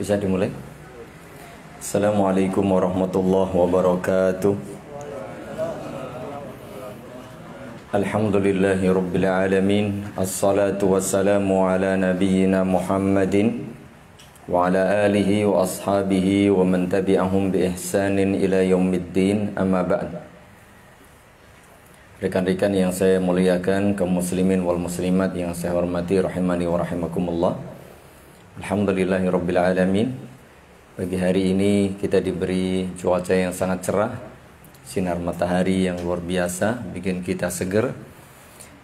Bisa dimulai. Assalamualaikum warahmatullahi wabarakatuh. Alhamdulillahi rabbil alamin. Assalatu wassalamu ala nabiyyina Muhammadin wa ala alihi wa ashabihi wa man tabi'ahum bi ihsanin ila yaumiddin, amma ba'd. Rekan-rekan yang saya muliakan, kaum muslimin wal muslimat yang saya hormati, rahimani wa rahimakumullah. Alhamdulillahirrabbilalamin. Pagi hari ini kita diberi cuaca yang sangat cerah, sinar matahari yang luar biasa, bikin kita seger.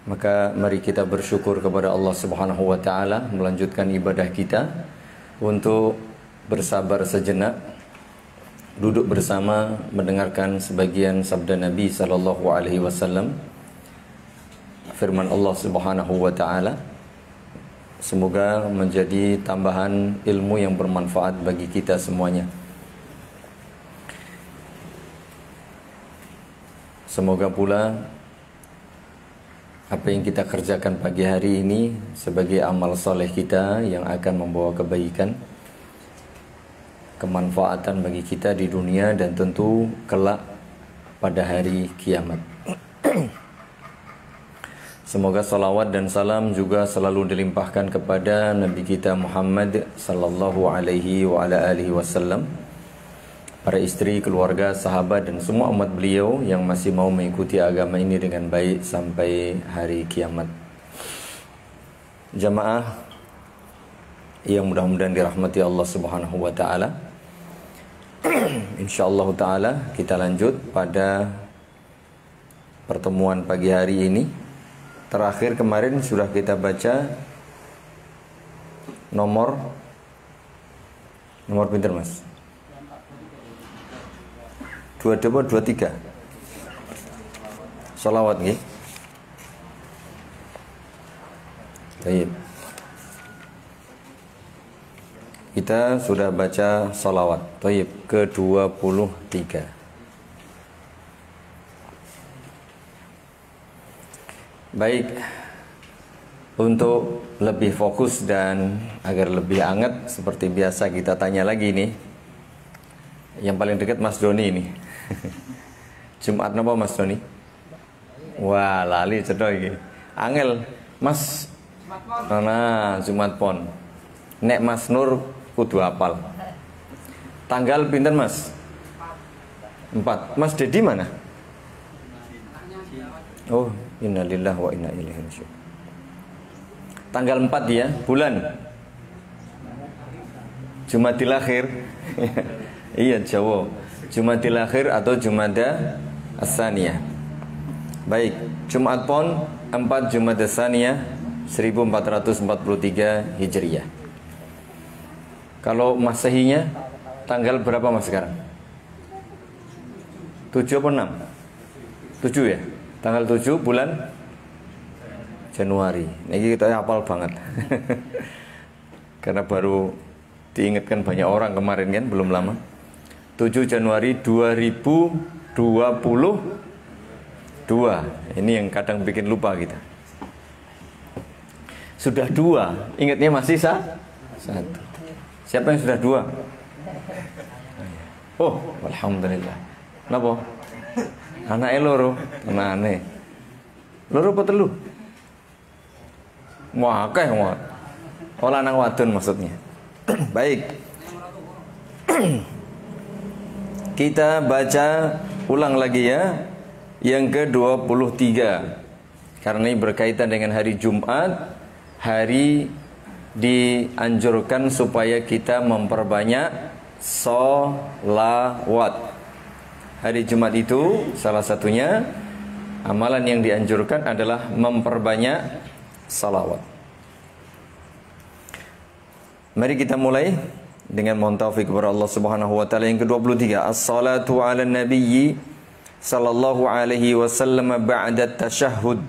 Maka mari kita bersyukur kepada Allah Subhanahu wa ta'ala, melanjutkan ibadah kita untuk bersabar sejenak, duduk bersama mendengarkan sebagian sabda Nabi sallallahu alaihi wasallam, firman Allah Subhanahu wa ta'ala. Semoga menjadi tambahan ilmu yang bermanfaat bagi kita semuanya. Semoga pula apa yang kita kerjakan pagi hari ini sebagai amal soleh kita yang akan membawa kebaikan, kemanfaatan bagi kita di dunia dan tentu kelak pada hari kiamat. Semoga salawat dan salam juga selalu dilimpahkan kepada Nabi kita Muhammad sallallahu alaihi wa ala alihi wasallam, para istri, keluarga, sahabat dan semua umat beliau yang masih mau mengikuti agama ini dengan baik sampai hari kiamat. Jamaah yang mudah-mudahan dirahmati Allah Subhanahu wa taala. Insyaallah taala kita lanjut pada pertemuan pagi hari ini. Terakhir kemarin sudah kita baca nomor pinter mas 2223 salawat nggih. Baik, kita sudah baca salawat thayyib ke-23. Baik, untuk lebih fokus dan agar lebih hangat seperti biasa kita tanya lagi nih. Yang paling dekat Mas Doni ini. Jumat napa Mas Doni? Wah, lali cedoh iki. Angel, Mas. Nah, Jumat pon. Nek Mas Nur kudu hafal. Tanggal pinten Mas? 4. Mas Dedi mana? Oh, innalillahi wa inna ilaihi raji'un. Tanggal 4 ya, bulan Jumadal-akhirah. Iya, Jawa. Jumadal-akhirah atau Jumada-tsaniyah. Baik, Jumat pon 4 Jumada-tsaniyah 1443 Hijriah. Kalau Masehinya tanggal berapa Mas sekarang? 7 atau 6? 7 ya? Tanggal 7 bulan Januari. Ini kita hafal banget. Karena baru diingatkan banyak orang kemarin kan, belum lama. 7 Januari 2022. Ini yang kadang bikin lupa kita. Sudah 2, ingatnya masih 1. Siapa yang sudah 2? Oh, alhamdulillah. Napa? Anake loro, tenane. Loro apa telu? Wah, akeh wae. Ora nang wadon maksudnya. Baik. Kita baca ulang lagi ya. Yang ke-23. Karena ini berkaitan dengan hari Jumat, hari dianjurkan supaya kita memperbanyak sholawat. Hari Jumat itu salah satunya amalan yang dianjurkan adalah memperbanyak salawat. Mari kita mulai dengan mohon taufik kepada Allah Subhanahu wa taala yang ke-23. As-salatu 'alan nabiyyi sallallahu alaihi wasallam ba'da tasyahhud.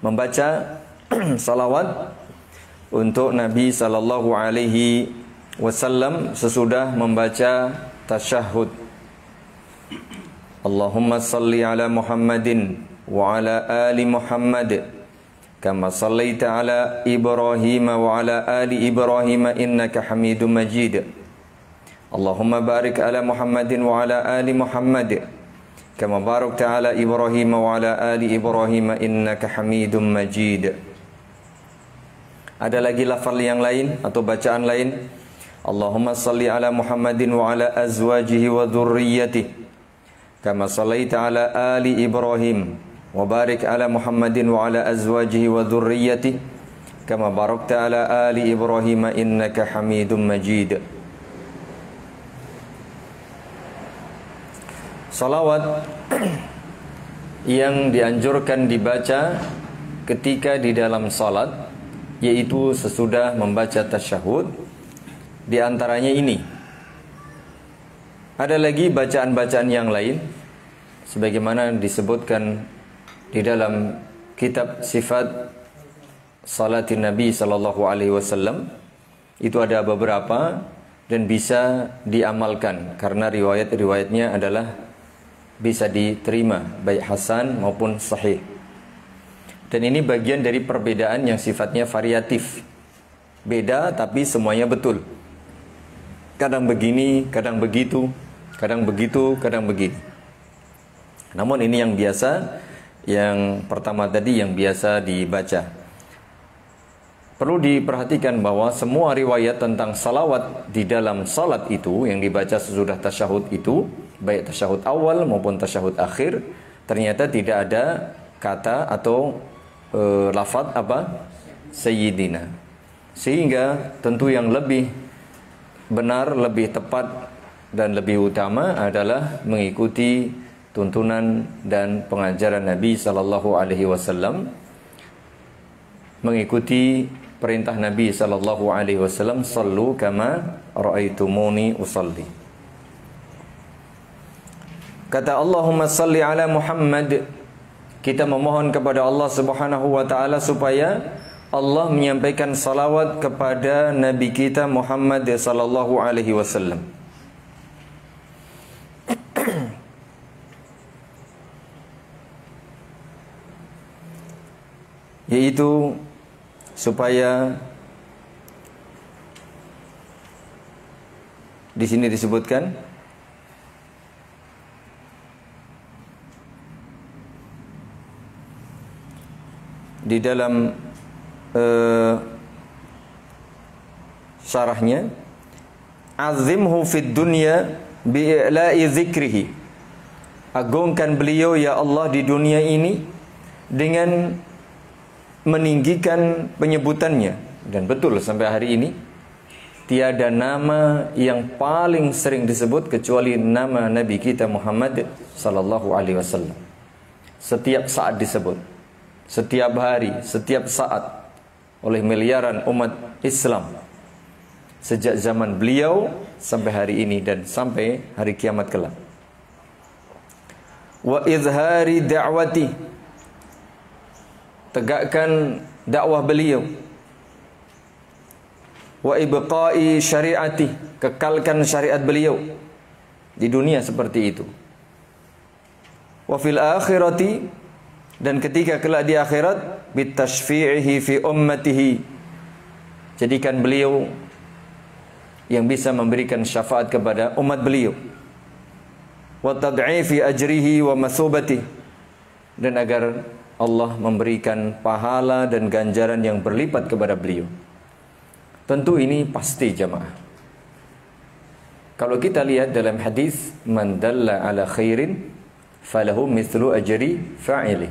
Membaca salawat untuk Nabi sallallahu alaihi wasallam sesudah membaca tasyahud. Allahumma salli ala Muhammadin wa ala ali Muhammad kama sallaita ala Ibrahim wa ala ali Ibrahim innaka Hamidum Majid. Allahumma barik ala Muhammadin wa ala ali Muhammad kama barakta ala Ibrahim wa ala ali Ibrahim innaka Hamidum Majid. Ada lagi lafal yang lain atau bacaan lain? Allahumma salli ala Muhammadin wa ala azwajihi wa dhurriyyatihi kama sallaita ala ali Ibrahim wa barik ala Muhammadin wa ala azwajihi wa dhurriyyatihi kama barakta ala ali Ibrahim innaka Hamidum Majid. Salawat yang dianjurkan dibaca ketika di dalam salat yaitu sesudah membaca tasyahud, di antaranya ini. Ada lagi bacaan-bacaan yang lain sebagaimana disebutkan di dalam kitab sifat salatin Nabi sallallahu alaihi wasallam. Itu ada beberapa dan bisa diamalkan karena riwayat-riwayatnya adalah bisa diterima baik hasan maupun sahih. Dan ini bagian dari perbedaan yang sifatnya variatif. Beda tapi semuanya betul. Kadang begini, kadang begitu. Kadang begitu, kadang begini. Namun ini yang biasa, yang pertama tadi yang biasa dibaca. Perlu diperhatikan bahwa semua riwayat tentang salawat di dalam salat itu, yang dibaca sesudah tasyahud itu, baik tasyahud awal maupun tasyahud akhir, ternyata tidak ada kata atau lafadz apa? Sayyidina. Sehingga tentu yang lebih benar, lebih tepat dan lebih utama adalah mengikuti tuntunan dan pengajaran Nabi sallallahu alaihi wasallam, mengikuti perintah Nabi sallallahu alaihi wasallam, sallu kama raaitumuni usalli. Kata Allahumma salli ala Muhammad, kita memohon kepada Allah Subhanahu wa taala supaya Allah menyampaikan salawat kepada Nabi kita Muhammad sallallahu alaihi wasallam. Yaitu supaya di sini disebutkan di dalam syarahnya, azimhu fid dunya bi'i'la'i zikrihi, agungkan beliau ya Allah di dunia ini dengan meninggikan penyebutannya. Dan betul sampai hari ini tiada nama yang paling sering disebut kecuali nama Nabi kita Muhammad sallallahu alaihi wasallam. Setiap saat disebut, setiap hari, setiap saat oleh miliaran umat Islam sejak zaman beliau sampai hari ini dan sampai hari kiamat kelak. Wa izhari da'wati, tegakkan dakwah beliau. Wa ibqai syariati, kekalkan syariat beliau di dunia seperti itu. Wa fil akhirati, dan ketika kelak di akhirat, bitashfi'ihi fi ummatihi, jadikan beliau yang bisa memberikan syafaat kepada umat beliau. Wa tad'ifi ajrihi wa masubati, dan agar Allah memberikan pahala dan ganjaran yang berlipat kepada beliau. Tentu ini pasti jamaah. Kalau kita lihat dalam hadis, man dalla ala khairin falahu mithlu ajri fa'ili,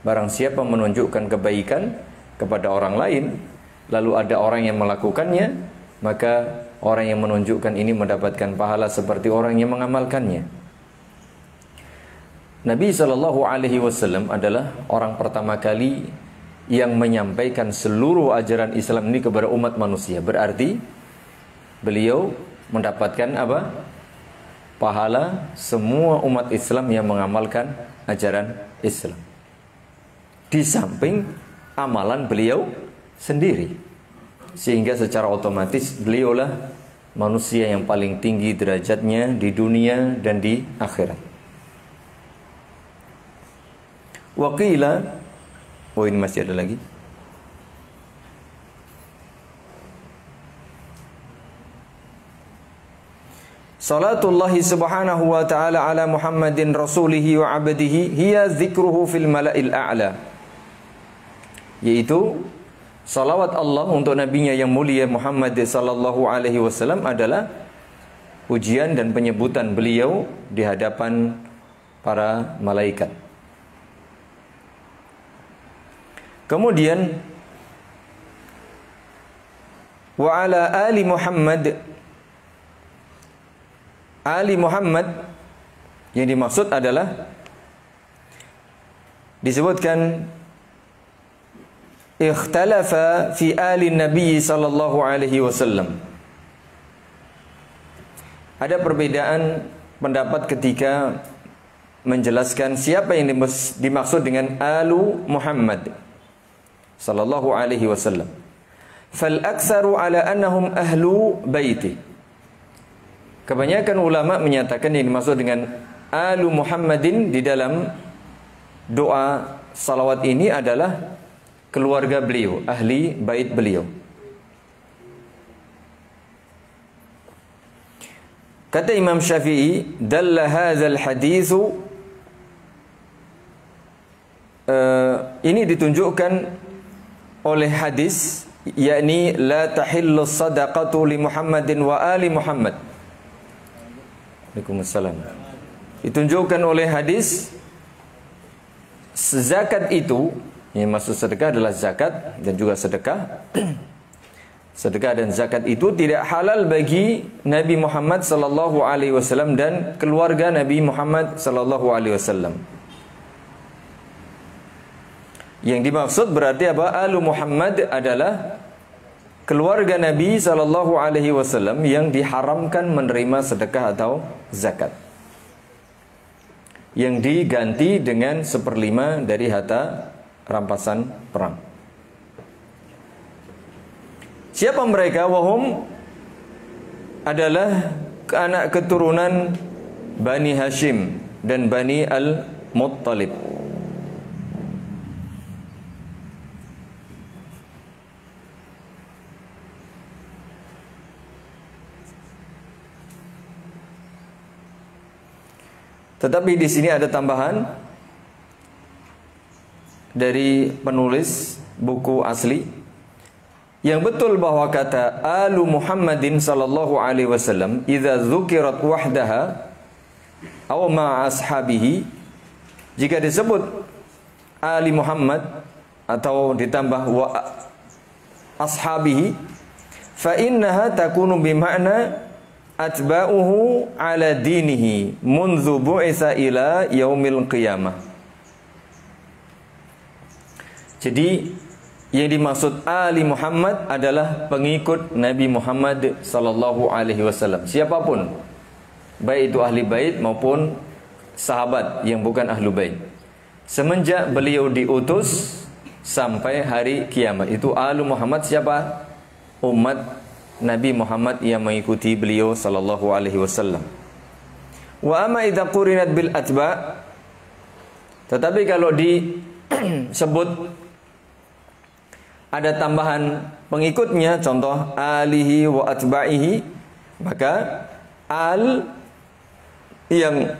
barang siapa menunjukkan kebaikan kepada orang lain lalu ada orang yang melakukannya, maka orang yang menunjukkan ini mendapatkan pahala seperti orang yang mengamalkannya. Nabi SAW adalah orang pertama kali yang menyampaikan seluruh ajaran Islam ini kepada umat manusia. Berarti beliau mendapatkan apa? Pahala semua umat Islam yang mengamalkan ajaran Islam, di samping amalan beliau sendiri. Sehingga secara otomatis beliaulah manusia yang paling tinggi derajatnya di dunia dan di akhirat. Waqila, oh ini masih ada lagi. Salatullahi subhanahu wa ta'ala ala Muhammadin rasulihi wa abadihi hiya zikruhu fil mala'il a'la. Yaitu salawat Allah untuk nabinya yang mulia Muhammad sallallahu alaihi wasallam adalah pujian dan penyebutan beliau di hadapan para malaikat. Kemudian wa ala ali Muhammad, Ali Muhammad yang dimaksud adalah disebutkan ikhtalafa fi ali Nabi sallallahu alaihi wasallam. Ada perbedaan pendapat ketika menjelaskan siapa yang dimaksud dengan alu Muhammad sallallahu alaihi wasallam. Fal aktsaru ala annahum ahlu baiti. Kebanyakan ulama menyatakan yang dimaksud dengan alu Muhammadin di dalam doa salawat ini adalah keluarga beliau, ahli bait beliau. Kata Imam Syafi'i, dalla hadzal haditsu, ini ditunjukkan oleh hadis, yakni la tahillu sadaqatu li Muhammadin wa ali Muhammad. Waalaikumsalam. Ditunjukkan oleh hadis zakat itu, yang maksud sedekah adalah zakat dan juga sedekah. Sedekah dan zakat itu tidak halal bagi Nabi Muhammad sallallahu alaihi wasallam dan keluarga Nabi Muhammad sallallahu alaihi wasallam. Yang dimaksud berarti apa? Alu Muhammad adalah keluarga Nabi sallallahu alaihi wasallam yang diharamkan menerima sedekah atau zakat, yang diganti dengan 1/5 dari harta rampasan perang. Siapa mereka? Wahum adalah anak keturunan Bani Hashim dan Bani Al-Muttalib. Tetapi di sini ada tambahan dari penulis buku asli yang betul bahwa kata alu Muhammadin sallallahu alaihi wasallam idza dzukirat wahdaha aw ma ashabihi, jika disebut ali Muhammad atau ditambah wa ashabihi, fa innaha takunu bi ma'na atba'uhu ala dinihi munzu bu'itsa ila yaumil qiyamah. Jadi yang dimaksud ali Muhammad adalah pengikut Nabi Muhammad sallallahu alaihi wasallam, siapapun, baik itu ahli bait maupun sahabat yang bukan ahlu bait, semenjak beliau diutus sampai hari kiamat. Itu alu Muhammad. Siapa? Umat Nabi Muhammad yang mengikuti beliau sallallahu alaihi wasallam. Wa amma idza qurinat bil atba, tetapi kalau disebut ada tambahan pengikutnya, contoh alihi wa atba'ihi, maka al yang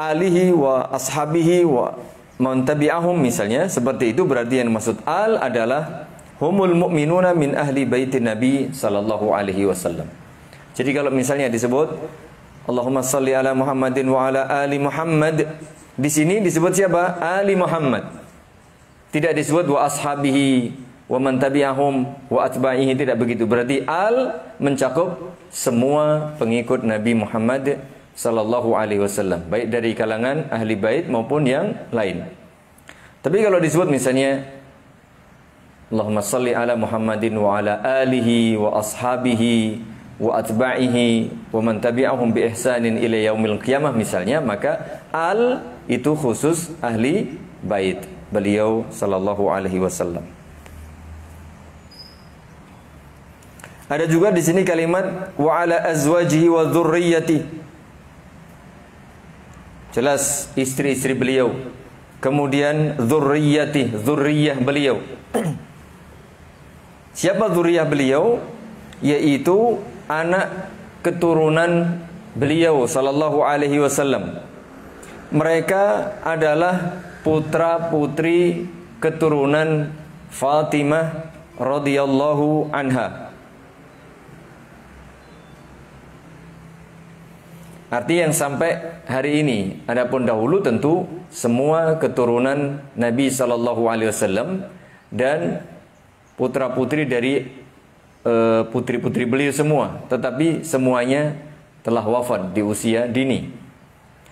alihi wa ashabihi wa man tabi'ahum misalnya, seperti itu berarti yang maksud al adalah humul mu'minuna min ahli baiti Nabi sallallahu alaihi wasallam. Jadi kalau misalnya disebut Allahumma salli ala Muhammadin wa ala ali Muhammad, di sini disebut siapa? Ali Muhammad. Tidak disebut wa ashabihi wa man tabi'ahum wa atba'ihi, tidak begitu. Berarti al mencakup semua pengikut Nabi Muhammad sallallahu alaihi wasallam, baik dari kalangan ahli bait maupun yang lain. Tapi kalau disebut misalnya Allahumma salli ala Muhammadin wa ala alihi wa ashabihi wa atba'ihi wa man tabi'ahum bi ihsanin ila yaumil qiyamah misalnya, maka al itu khusus ahli bait beliau sallallahu alaihi wasallam. Ada juga di sini kalimat wa ala azwajihi wa dzurriyyati. Jelas istri-istri beliau. Kemudian dzurriyyati, dzurriyah beliau. Siapa dzurriyah beliau? Yaitu anak keturunan beliau sallallahu alaihi wasallam. Mereka adalah putra-putri keturunan Fatimah radhiyallahu anha. Arti yang sampai hari ini. Adapun dahulu tentu semua keturunan Nabi sallallahu alaihi wasallam dan putra-putri dari putri-putri beliau semua, tetapi semuanya telah wafat di usia dini.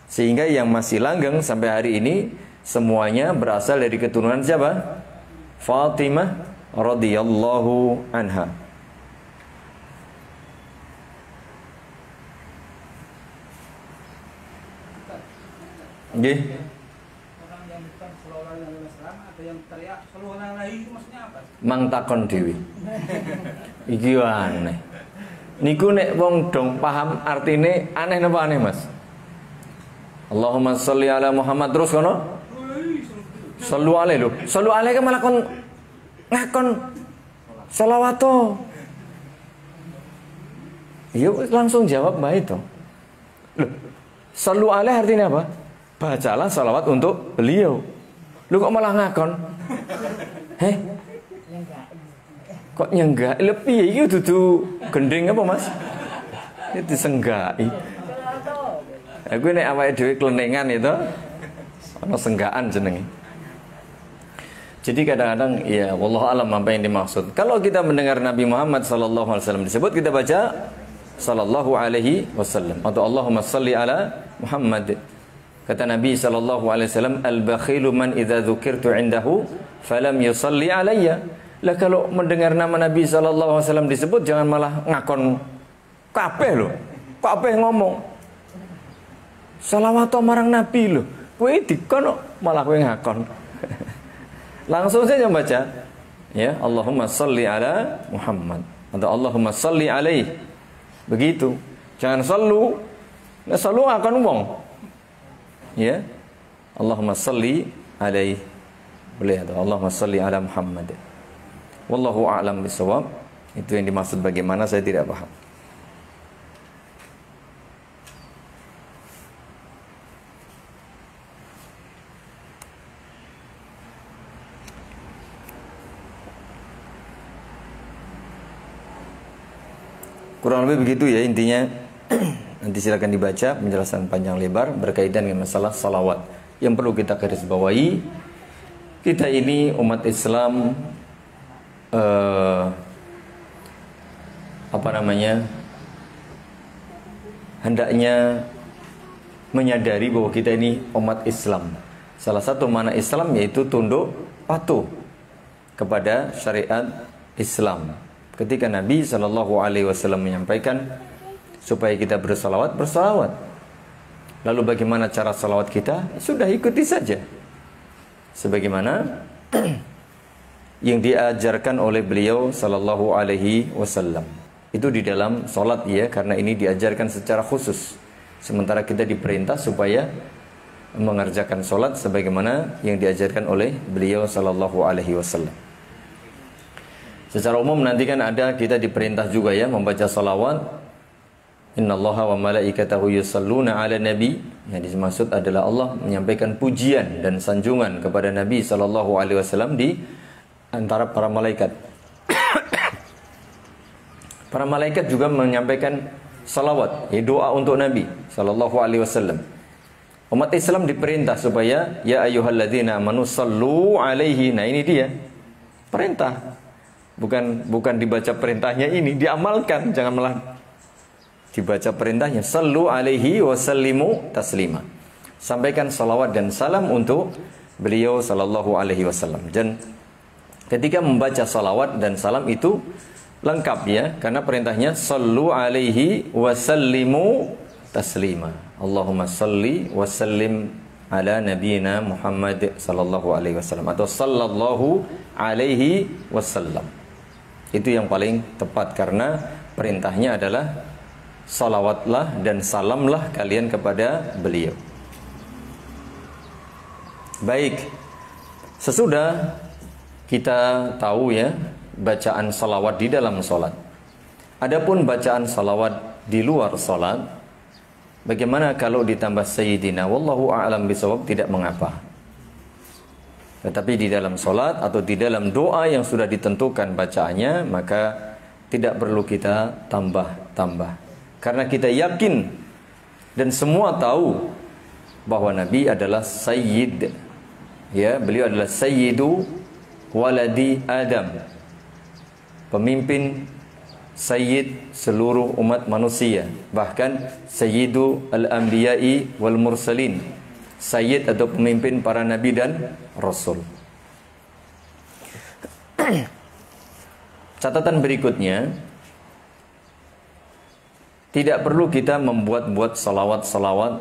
Sehingga yang masih langgeng sampai hari ini semuanya berasal dari keturunan siapa? Fatimah radhiyallahu anha. Okay. Orang yang bukan keluarga yang Islam atau yang teriak keluarga lain itu maksudnya apa? Mang takon dewi. Iki aneh. Niku nek wong dong paham artine aneh napa aneh Mas? Allahumma sholli ala Muhammad terus kono? Sholli alaihi lho. Sholli alaihi kan malah kon ngakon selawat to. Yuk langsung jawab baik to. Lho. Sholli alaihi artinya apa? Bacalah salawat untuk beliau. Lu kok malah ngakon? Heh? Kok nyenggak? Lebih itu tuh gendeng apa Mas? Itu disenggai. Aku ini awake dhewe klenengan itu. Ono senggaan jenenge. Jadi kadang-kadang ya wallahu alam apa yang dimaksud. Kalau kita mendengar Nabi Muhammad sallallahu alaihi wasallam disebut kita baca sallallahu alaihi wasallam atau Allahumma shalli ala Muhammad. Kata Nabi SAW, al-bakhilu man idza dzukirtu indahu falam yusalli alayya. Lah kalau mendengar nama Nabi SAW disebut jangan malah ngakon kabeh lho. Kabeh ngomong salawat marang Nabi lho. Kowe dikon malah kowe ngakon. Langsung saja baca ya Allahumma shalli ala Muhammad atau Allahumma shalli alaihi. Begitu. Jangan selalu akan ngomong. Ya, Allahumma salli alaihi. Boleh atau Allahumma salli ala Muhammad. Wallahu a'lam bisawab. Itu yang dimaksud bagaimana saya tidak paham. Kurang lebih begitu ya intinya. Nanti silakan dibaca penjelasan panjang lebar berkaitan dengan masalah salawat. Yang perlu kita garis bawahi, kita ini umat Islam hendaknya menyadari bahwa kita ini umat Islam. Salah satu makna Islam yaitu tunduk patuh kepada syariat Islam. Ketika Nabi SAW menyampaikan supaya kita bersalawat. Lalu bagaimana cara salawat kita? Sudah ikuti saja. Sebagaimana yang diajarkan oleh beliau sallallahu alaihi wasallam. Itu di dalam salat ya, karena ini diajarkan secara khusus. Sementara kita diperintah supaya mengerjakan salat sebagaimana yang diajarkan oleh beliau sallallahu alaihi wasallam. Secara umum nanti kan ada kita diperintah juga ya membaca salawat. Innallaha wa malaikatahu yusalluna ala nabi. Yang dimaksud adalah Allah menyampaikan pujian dan sanjungan kepada Nabi SAW di antara para malaikat. Para malaikat juga menyampaikan salawat, doa untuk Nabi SAW. Umat Islam diperintah supaya ya ayyuhalladzina amanu sallu alaihi. Nah ini dia perintah. Bukan dibaca perintahnya ini, diamalkan, jangan malah dibaca perintahnya. Sallu alaihi wasallimu taslima. Sampaikan salawat dan salam untuk beliau sallallahu alaihi wasallam. Dan ketika membaca salawat dan salam itu lengkap ya, karena perintahnya sallu alaihi wasallimu taslima. Allahumma salli wasallim ala nabiyina Muhammad sallallahu alaihi wasallam atau sallallahu alaihi wasallam. Itu yang paling tepat karena perintahnya adalah salawatlah dan salamlah kalian kepada beliau. Baik, sesudah kita tahu ya bacaan salawat di dalam sholat. Adapun bacaan salawat di luar sholat, Bagaimana kalau ditambah sayyidina? Wallahu a'lam bisawab, tidak mengapa. Tetapi di dalam sholat atau di dalam doa yang sudah ditentukan bacaannya, maka tidak perlu kita tambah-tambah. Karena kita yakin dan semua tahu bahwa Nabi adalah sayyid. Ya, beliau adalah sayyidu waladi Adam, pemimpin sayyid seluruh umat manusia, bahkan sayyidu al-anbiya'i wal mursalin, sayyid atau pemimpin para nabi dan rasul. Catatan berikutnya, tidak perlu kita membuat-buat salawat-salawat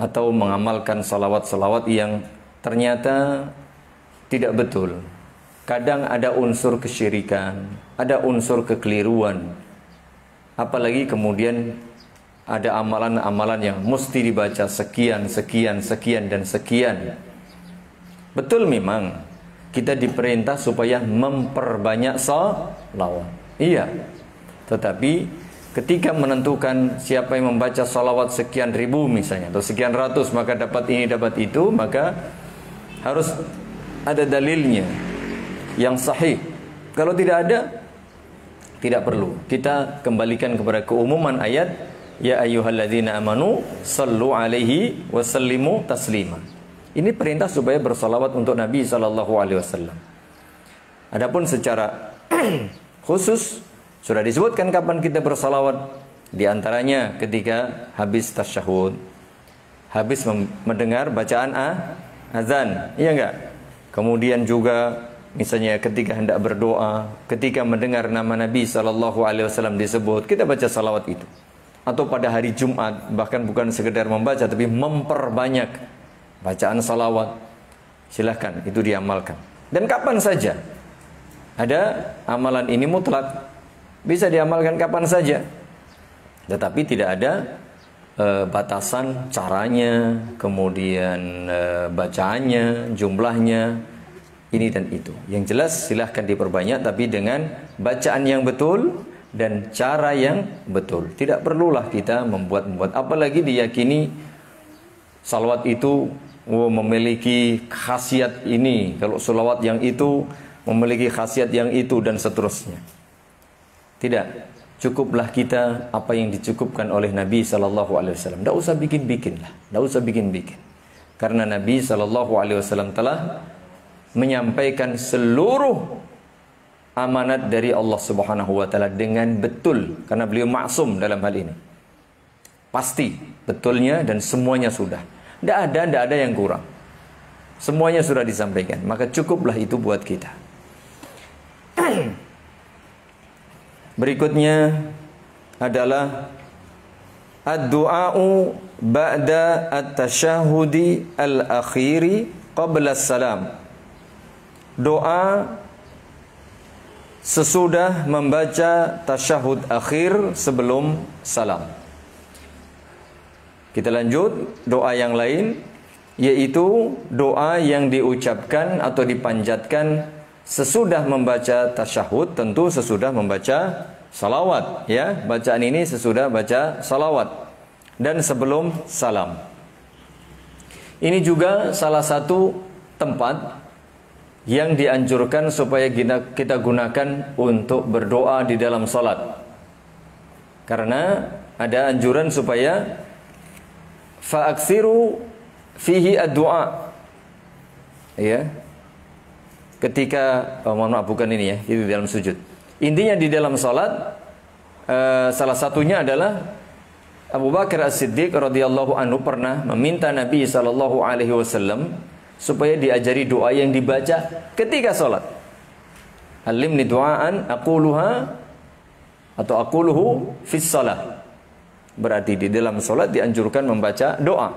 atau mengamalkan salawat-salawat yang ternyata tidak betul. Kadang ada unsur kesyirikan, ada unsur kekeliruan. Apalagi kemudian ada amalan-amalan yang mesti dibaca sekian, sekian, sekian, dan sekian. Betul memang, kita diperintah supaya memperbanyak salawat. Iya. Tetapi ketika menentukan siapa yang membaca salawat sekian ribu misalnya, atau sekian ratus, maka dapat ini, dapat itu, maka harus ada dalilnya yang sahih. Kalau tidak ada, tidak perlu. Kita kembalikan kepada keumuman ayat, ya ayyuhalladzina amanu sallu alaihi wasallimu taslima. Ini perintah supaya bersalawat untuk Nabi SAW. Adapun secara khusus sudah disebutkan kapan kita bersalawat, di antaranya ketika habis tasyahud, habis mendengar bacaan azan, iya enggak? Kemudian juga misalnya ketika hendak berdoa, ketika mendengar nama Nabi SAW disebut, kita baca salawat itu. Atau pada hari Jumat, bahkan bukan sekedar membaca, tapi memperbanyak bacaan salawat. Silahkan, itu diamalkan. Dan kapan saja. Ada amalan ini mutlak, bisa diamalkan kapan saja. Tetapi tidak ada batasan caranya, kemudian bacaannya, jumlahnya, ini dan itu. Yang jelas silahkan diperbanyak, tapi dengan bacaan yang betul dan cara yang betul. Tidak perlulah kita membuat-buat. Apalagi diyakini salawat itu memiliki khasiat ini, kalau salawat yang itu memiliki khasiat yang itu, dan seterusnya. Tidak. Cukuplah kita apa yang dicukupkan oleh Nabi SAW. Tidak usah bikin-bikin lah. Tidak usah bikin-bikin. Karena Nabi SAW telah menyampaikan seluruh amanat dari Allah Subhanahu wa taala dengan betul, karena beliau maksum dalam hal ini. Pasti betulnya dan semuanya sudah. Tidak ada yang kurang. Semuanya sudah disampaikan, maka cukuplah itu buat kita. Berikutnya adalah ad-du'a'u ba'da at-tashahudi al-akhiri qabla as-salam. Doa sesudah membaca tasyahud akhir sebelum salam. Kita lanjut doa yang lain, yaitu doa yang diucapkan atau dipanjatkan sesudah membaca tasyahud, tentu sesudah membaca salawat, ya. Bacaan ini sesudah baca salawat dan sebelum salam. Ini juga salah satu tempat yang dianjurkan supaya kita gunakan untuk berdoa di dalam salat. Karena ada anjuran supaya fa'aksiru fihi ad-du'a. Ya. Ketika bukan ini ya, itu di dalam sujud. Intinya di dalam salat salah satunya adalah Abu Bakar As-Siddiq radhiyallahu anhu pernah meminta Nabi sallallahu alaihi wasallam supaya diajari doa yang dibaca ketika sholat. Alimni doaan aquluha atau aquluhu fis sholat. Berarti di dalam sholat dianjurkan membaca doa.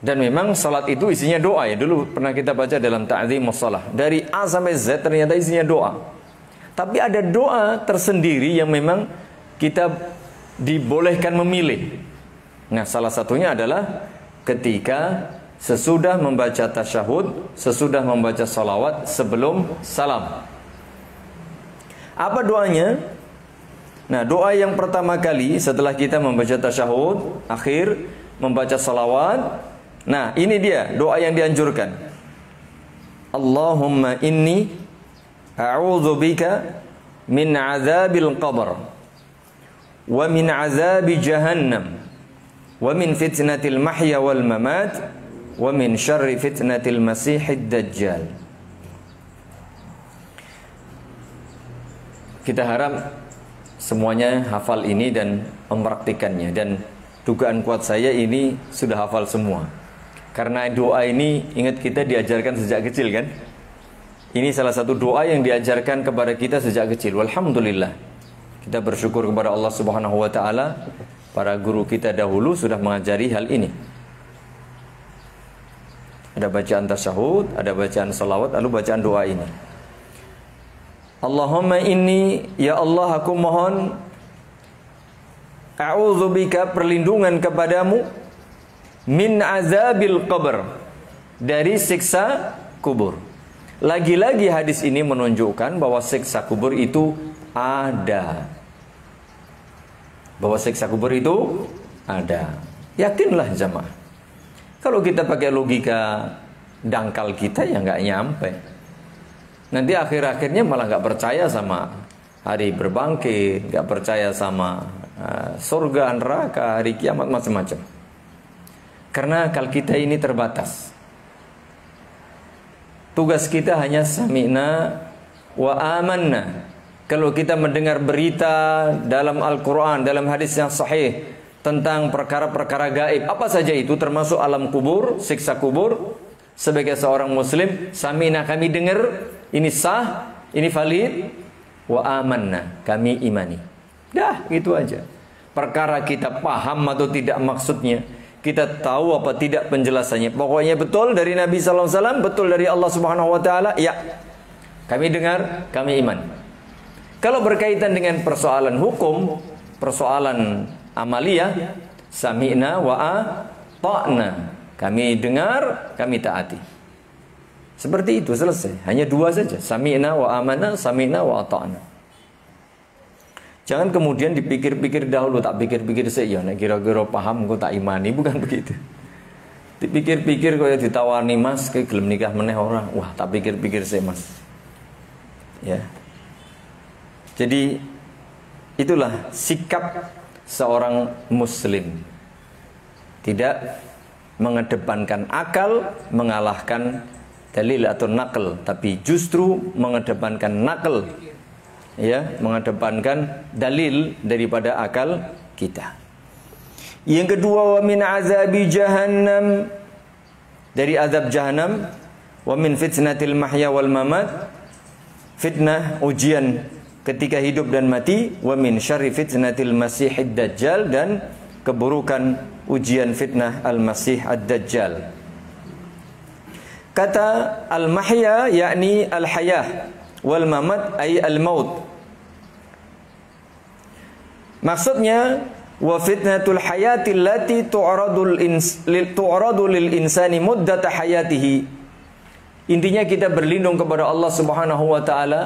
Dan memang sholat itu isinya doa ya. Dulu pernah kita baca dalam ta'zimus shalah, dari A sampai Z ternyata isinya doa. Tapi ada doa tersendiri yang memang kita dibolehkan memilih. Nah, salah satunya adalah ketika sesudah membaca tasyahud, sesudah membaca salawat sebelum salam. Apa doanya? Nah, doa yang pertama kali setelah kita membaca tasyahud akhir, membaca salawat. Nah, ini dia doa yang dianjurkan. Allahumma inni a'udzubika min azabil qabr wa min azabi jahannam wa min fitnatil mahya wal mamat wa min syarri fitnatil masihid dajjal. Kita harap semuanya hafal ini dan mempraktikannya, dan dugaan kuat saya ini sudah hafal semua. Karena doa ini ingat kita diajarkan sejak kecil kan? Ini salah satu doa yang diajarkan kepada kita sejak kecil. Alhamdulillah. Kita bersyukur kepada Allah Subhanahu wa taala, para guru kita dahulu sudah mengajari hal ini. Ada bacaan tasyahud, ada bacaan salawat, lalu bacaan doa ini. Allahumma inni, ya Allah aku mohon, a'udzubika, perlindungan kepadamu, min azabil qabr, dari siksa kubur. Lagi-lagi hadis ini menunjukkan bahwa siksa kubur itu ada. Bahwa siksa kubur itu ada. Yakinlah jamaah. Kalau kita pakai logika dangkal kita ya nggak nyampe. Nanti akhir-akhirnya malah nggak percaya sama hari berbangkit, nggak percaya sama surga, neraka, hari kiamat, macam-macam. Karena akal kita ini terbatas. Tugas kita hanya sami'na wa amanna. Kalau kita mendengar berita dalam Al-Quran, dalam hadis yang sahih tentang perkara-perkara gaib, apa saja itu termasuk alam kubur, siksa kubur, sebagai seorang muslim, sami'na, kami dengar, ini sah, ini valid, wa amanna, kami imani. Dah, gitu aja. Perkara kita paham atau tidak maksudnya, kita tahu apa tidak penjelasannya, pokoknya betul dari Nabi sallallahu alaihi wasallam, betul dari Allah Subhanahu wa taala, ya. Kami dengar, kami iman. Kalau berkaitan dengan persoalan hukum, persoalan amalia, sami'na wa ta'na. Kami dengar, kami taati. Seperti itu, selesai. Hanya dua saja. Sami'na wa amana, sami'na wa ta'na. Jangan kemudian dipikir-pikir dahulu. Tak pikir-pikir saya, ya kira-kira paham, kok tak imani. Bukan begitu. Dipikir-pikir, kok ditawani mas, kayak gelem nikah meneh orang. Wah, tak pikir-pikir saya mas. Ya. Jadi, itulah sikap seorang muslim. Tidak mengedepankan akal, mengalahkan dalil atau nakal, tapi justru mengedepankan nakal, ya, mengedepankan dalil daripada akal kita. Yang kedua, wa min azabi jahannam, dari azab jahannam, wa min fitnatil mahya wal mamat, fitnah ujian ketika hidup dan mati, wa min syarri fitnatil masihid dajjal, dan keburukan ujian fitnah al-masih ad-dajjal. Kata al-mahya yakni al-hayah, wal mamat ay al-maut. Maksudnya wa fitnatul hayati allati tu'radu lil insani muddata hayatihi. Intinya kita berlindung kepada Allah Subhanahu wa taala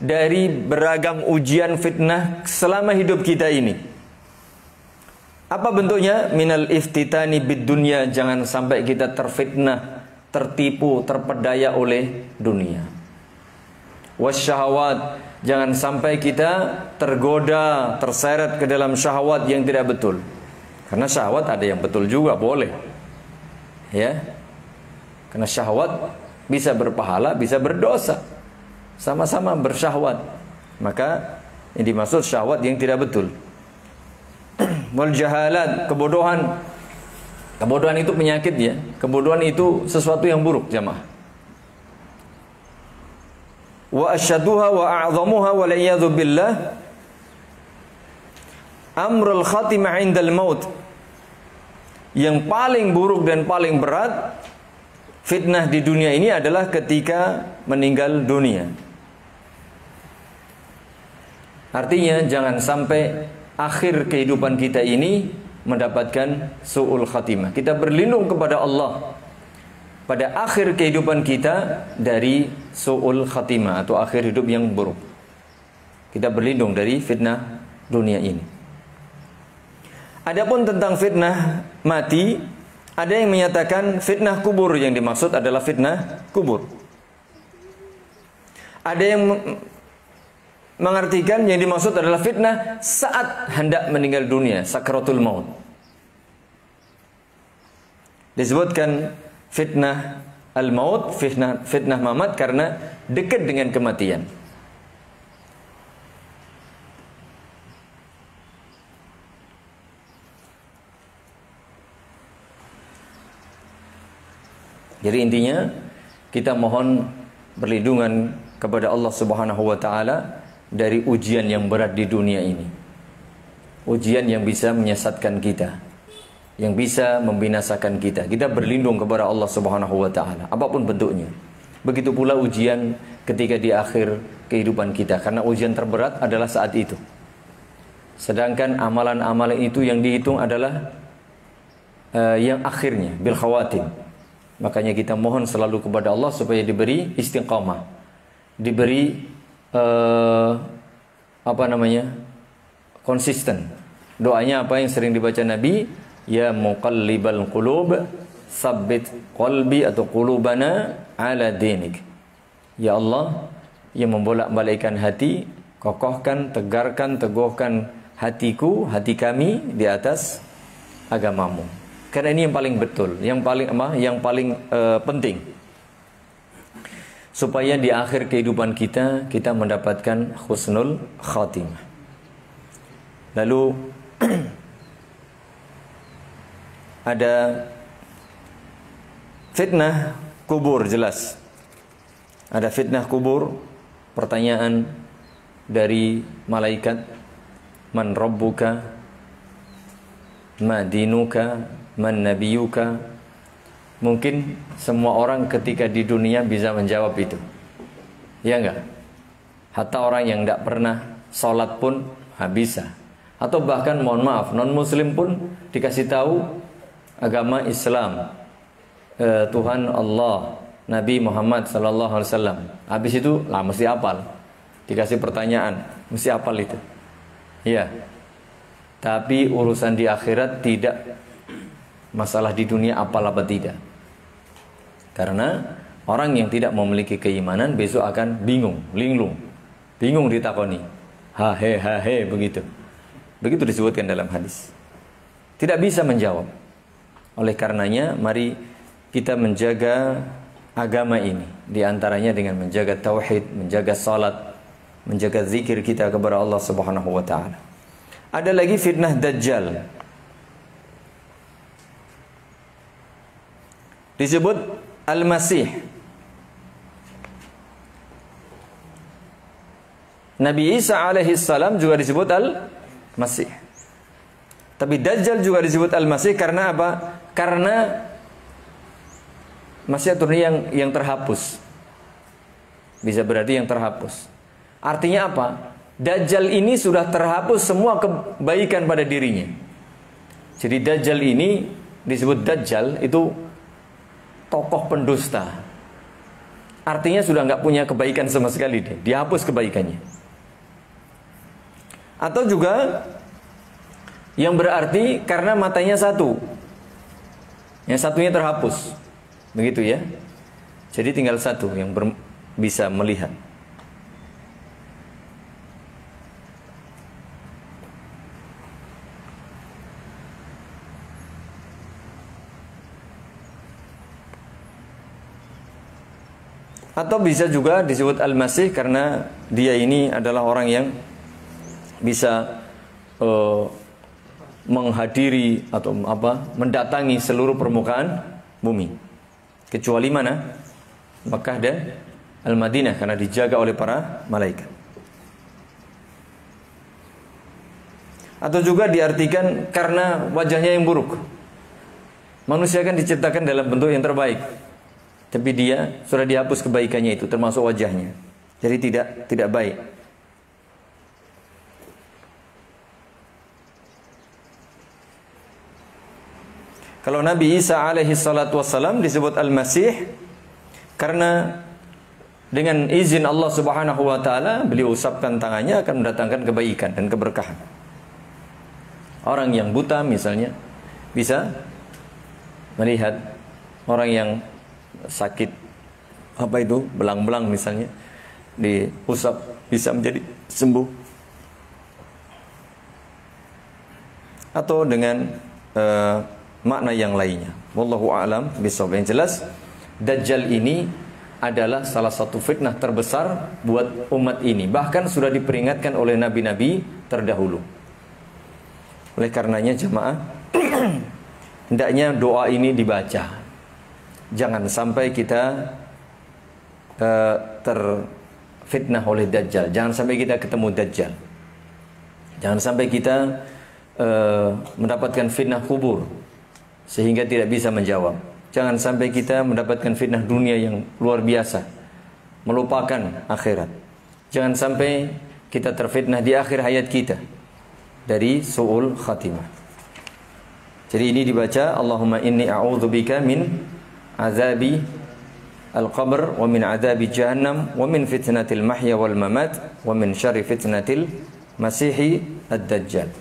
dari beragam ujian fitnah selama hidup kita ini. Apa bentuknya? Minal iftitani bid dunya, jangan sampai kita terfitnah, tertipu, terpedaya oleh dunia. Wasyahawat, jangan sampai kita tergoda, terseret ke dalam syahwat yang tidak betul. Karena syahwat ada yang betul juga, boleh. Ya. Karena syahwat bisa berpahala, bisa berdosa. Sama-sama bersyahwat. Maka yang dimaksud syahwat yang tidak betul. Wal jahalat, kebodohan. Kebodohan itu penyakit ya. Kebodohan itu sesuatu yang buruk jamaah. Wa asyaduha wa a'zamuha wa la'iyadhu billah amrul khatimah indal maut. Yang paling buruk dan paling berat fitnah di dunia ini adalah ketika meninggal dunia. Artinya jangan sampai akhir kehidupan kita ini mendapatkan su'ul khatimah. Kita berlindung kepada Allah pada akhir kehidupan kita dari su'ul khatimah atau akhir hidup yang buruk. Kita berlindung dari fitnah dunia ini. Adapun tentang fitnah mati, ada yang menyatakan fitnah kubur yang dimaksud adalah fitnah kubur. Ada yang mengartikan yang dimaksud adalah fitnah saat hendak meninggal dunia, sakaratul maut. Disebutkan fitnah al-maut, fitnah mamat karena dekat dengan kematian. Jadi intinya kita mohon perlindungan kepada Allah Subhanahu wa taala dari ujian yang berat di dunia ini. Ujian yang bisa menyesatkan kita, yang bisa membinasakan kita. Kita berlindung kepada Allah Subhanahu wa taala apapun bentuknya. Begitu pula ujian ketika di akhir kehidupan kita, karena ujian terberat adalah saat itu. Sedangkan amalan-amalan itu yang dihitung adalah yang akhirnya bil khawatim. Makanya kita mohon selalu kepada Allah supaya diberi istiqamah, diberi konsisten. Doanya apa yang sering dibaca Nabi, ya muqallibal qulub sabbit qalbi atau qulubana ala dinik. Ya Allah yang membolak-balikkan hati, kokohkan, tegarkan, teguhkan hatiku, hati kami di atas agamamu. Karena ini yang paling betul, yang paling penting. Supaya di akhir kehidupan kita mendapatkan husnul khatimah. Lalu ada fitnah kubur, jelas. Ada fitnah kubur, pertanyaan dari malaikat, man rabbuka, ma dinuka, man nabiyuka. Mungkin semua orang ketika di dunia bisa menjawab itu, ya enggak? Hatta orang yang tidak pernah sholat pun bisa. Atau bahkan mohon maaf, non muslim pun dikasih tahu agama Islam, Tuhan Allah, Nabi Muhammad SAW. Habis itu lah mesti hafal. Dikasih pertanyaan mesti hafal itu, ya. Tapi urusan di akhirat tidak. Masalah di dunia apa tidak. Karena orang yang tidak memiliki keimanan besok akan bingung, linglung. Bingung ditakoni. Ha he begitu. Begitu disebutkan dalam hadis. Tidak bisa menjawab. Oleh karenanya mari kita menjaga agama ini. Di antaranya dengan menjaga tauhid, menjaga salat, menjaga zikir kita kepada Allah Subhanahu wa taala. Ada lagi fitnah dajjal. Disebut Al-Masih. Nabi Isa alaihissalam juga disebut Al-Masih. Tapi Dajjal juga disebut Al-Masih karena apa? Karena Masih itu yang terhapus. Bisa berarti yang terhapus. Artinya apa? Dajjal ini sudah terhapus semua kebaikan pada dirinya. Jadi Dajjal ini disebut Dajjal itu tokoh pendusta. Artinya sudah nggak punya kebaikan sama sekali deh. Dihapus kebaikannya. Atau juga yang berarti karena matanya satu, yang satunya terhapus. Begitu ya. Jadi tinggal satu yang bisa melihat. Atau bisa juga disebut Al-Masih karena dia ini adalah orang yang bisa menghadiri atau mendatangi seluruh permukaan bumi. Kecuali mana? Mekah dan Al-Madinah karena dijaga oleh para malaikat. Atau juga diartikan karena wajahnya yang buruk. Manusia kan diciptakan dalam bentuk yang terbaik. Tapi dia sudah dihapus kebaikannya itu, termasuk wajahnya. Jadi tidak baik. Kalau Nabi Isa alaihi salatu wassalam disebut Al-Masih karena Dengan izin Allah Subhanahu wa ta'ala, beliau usapkan tangannya akan mendatangkan kebaikan dan keberkahan. Orang yang buta misalnya bisa melihat, orang yang sakit apa itu belang-belang misalnya diusap bisa menjadi sembuh. Atau dengan makna yang lainnya. Wallahu a'lam bishawab. Yang jelas Dajjal ini adalah salah satu fitnah terbesar buat umat ini. Bahkan sudah diperingatkan oleh nabi-nabi terdahulu. Oleh karenanya jemaah, hendaknya doa ini dibaca. Jangan sampai kita terfitnah oleh Dajjal. Jangan sampai kita ketemu Dajjal. Jangan sampai kita mendapatkan fitnah kubur sehingga tidak bisa menjawab. Jangan sampai kita mendapatkan fitnah dunia yang luar biasa, melupakan akhirat. Jangan sampai kita terfitnah di akhir hayat kita dari su'ul khatimah. Jadi ini dibaca, Allahumma inni a'udzubika min azabi al-qabr wa min azabi jahannam wa min fitnatil mahya wal mamat wa min syarri fitnatil masihi ad-dajjal.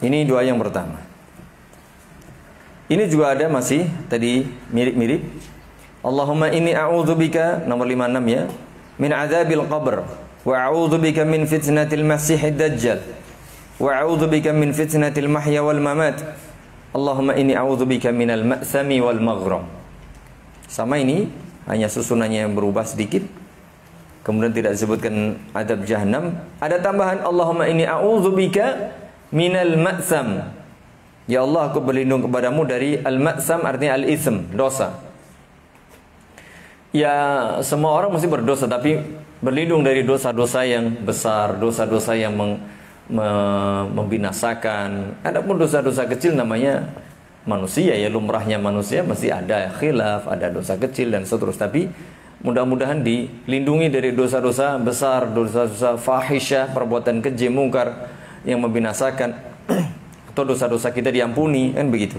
Ini doa yang pertama. Ini juga ada masih tadi mirip-mirip. Allahumma inni a'udzubika nomor 56 ya, min adzabil qabr wa a'udzubika min fitnatil masihid dajjal wa a'udzubika min fitnatil mahya wal mamat. Allahumma inni a'udzubika minal ma'sami wal maghram. Sama ini, hanya susunannya yang berubah sedikit. Kemudian tidak disebutkan adab jahannam, ada tambahan Allahumma inni a'udzubika minal ma'sam. Ya Allah, aku berlindung kepadamu dari al-ma'sam, artinya al-ithm, dosa. Ya, semua orang mesti berdosa, tapi berlindung dari dosa-dosa yang besar, dosa-dosa yang membinasakan. Adapun dosa-dosa kecil namanya manusia, ya lumrahnya manusia mesti ada khilaf, ada dosa kecil dan seterusnya. Tapi mudah-mudahan dilindungi dari dosa-dosa besar, dosa-dosa fahisyah, perbuatan keji, mungkar yang membinasakan. Atau dosa-dosa kita diampuni, kan begitu.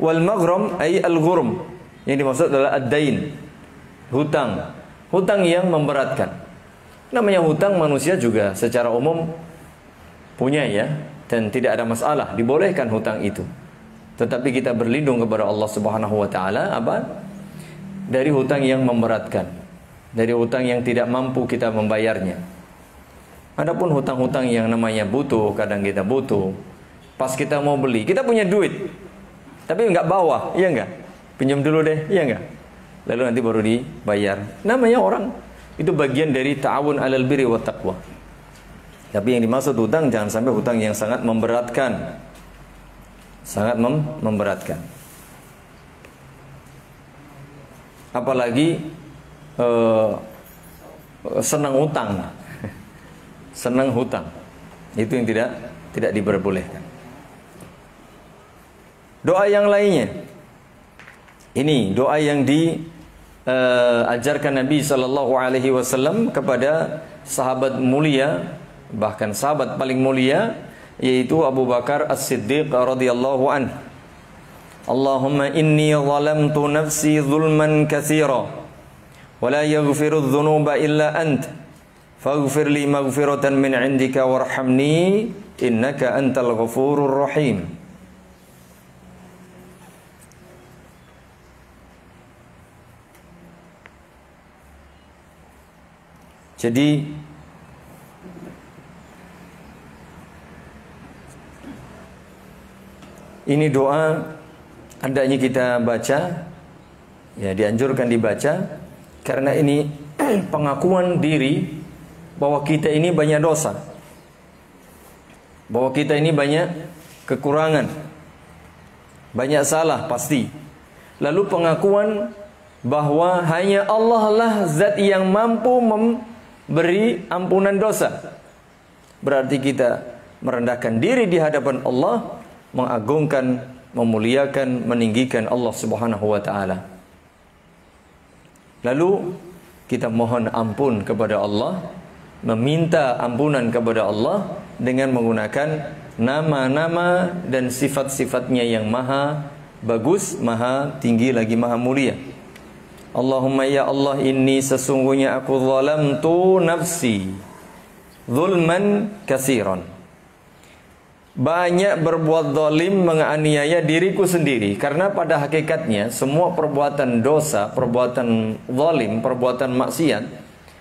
Wal maghram ay al-ghurm, yang dimaksud adalah ad-dain, hutang. Hutang yang memberatkan. Namanya hutang manusia juga secara umum punya ya, dan tidak ada masalah, dibolehkan hutang itu. Tetapi kita berlindung kepada Allah Subhanahu wa taala apa? Dari hutang yang memberatkan, dari hutang yang tidak mampu kita membayarnya. Adapun hutang-hutang yang namanya butuh, kadang kita butuh pas kita mau beli, kita punya duit tapi nggak bawa, iya nggak? Pinjam dulu deh, iya nggak? Lalu nanti baru dibayar. Namanya orang itu bagian dari ta'awun alal birri wa taqwa. Tapi yang dimaksud hutang, jangan sampai hutang yang sangat memberatkan. Sangat memberatkan. Apalagi senang hutang. Senang hutang. Itu yang tidak diperbolehkan. Doa yang lainnya, ini doa yang diajarkan Nabi SAW kepada sahabat mulia, bahkan sahabat paling mulia, yaitu Abu Bakar As-Siddiq radhiyallahu anhu. Allahumma inni zalamtu nafsi zulman katsira wa la yaghfiru adh-dhunuba illa ant faghfir li maghfiratan min 'indika warhamni innaka antal ghafurur rahim. Jadi ini doa adanya kita baca, ya dianjurkan dibaca, karena ini pengakuan diri bahwa kita ini banyak dosa, bahwa kita ini banyak kekurangan, banyak salah pasti. Lalu pengakuan bahwa hanya Allah lah zat yang mampu beri ampunan dosa. Berarti kita merendahkan diri di hadapan Allah, mengagungkan, memuliakan, meninggikan Allah Subhanahu wa taala. Lalu kita mohon ampun kepada Allah, meminta ampunan kepada Allah dengan menggunakan nama-nama dan sifat-sifatnya yang maha bagus, maha tinggi lagi maha mulia. Allahumma ya Allah, inni sesungguhnya aku zalamtu nafsi zulman kasiran, banyak berbuat zalim, menganiaya diriku sendiri. Karena pada hakikatnya semua perbuatan dosa, perbuatan zalim, perbuatan maksiat,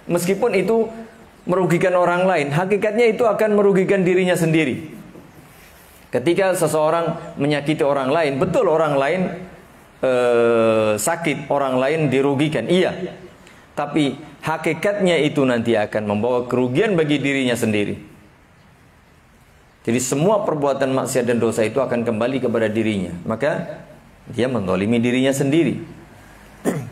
meskipun itu merugikan orang lain, hakikatnya itu akan merugikan dirinya sendiri. Ketika seseorang menyakiti orang lain, betul orang lain sakit, orang lain dirugikan, iya. Tapi hakikatnya itu nanti akan membawa kerugian bagi dirinya sendiri. Jadi semua perbuatan maksiat dan dosa itu akan kembali kepada dirinya. Maka dia menzalimi dirinya sendiri.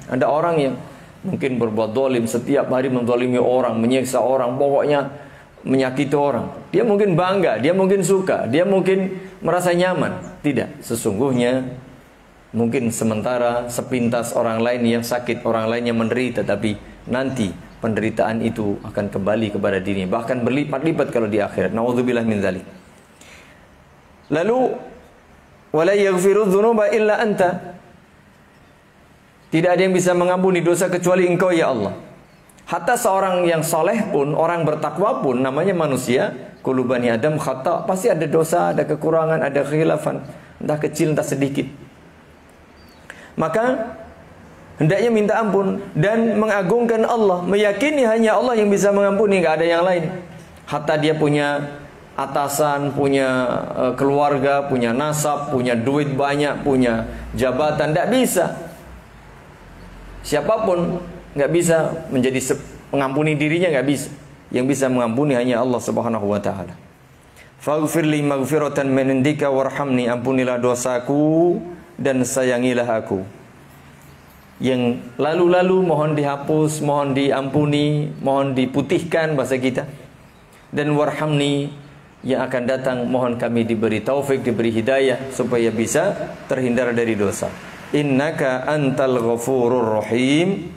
Ada orang yang mungkin berbuat zalim, setiap hari menzalimi orang, menyiksa orang, pokoknya menyakiti orang. Dia mungkin bangga, dia mungkin suka, dia mungkin merasa nyaman. Tidak, sesungguhnya mungkin sementara sepintas orang lain yang sakit, orang lain yang menderita, tapi nanti penderitaan itu akan kembali kepada dirinya, bahkan berlipat-lipat kalau di akhirat. Nauzubillah min dzalik. Lalu wala yaghfiru dzunuba illa anta, tidak ada yang bisa mengampuni dosa kecuali engkau ya Allah. Hatta seorang yang soleh pun, orang bertakwa pun, namanya manusia, kullu bani adam khata, pasti ada dosa, ada kekurangan, ada khilafan, entah kecil entah sedikit. Maka hendaknya minta ampun dan mengagungkan Allah, meyakini hanya Allah yang bisa mengampuni, nggak ada yang lain. Hatta dia punya atasan, punya keluarga, punya nasab, punya duit banyak, punya jabatan, tidak bisa, siapapun nggak bisa menjadi pengampuni dirinya, nggak bisa. Yang bisa mengampuni hanya Allah Subhanahu Wa Taala. Faghfirli maghfiratan min indika warhamni, ampunilah dosaku dan sayangilah aku. Yang lalu-lalu mohon dihapus, mohon diampuni, mohon diputihkan bahasa kita. Dan warhamni, yang akan datang mohon kami diberi taufik, diberi hidayah supaya bisa terhindar dari dosa. Innaka antal ghafurur rahim,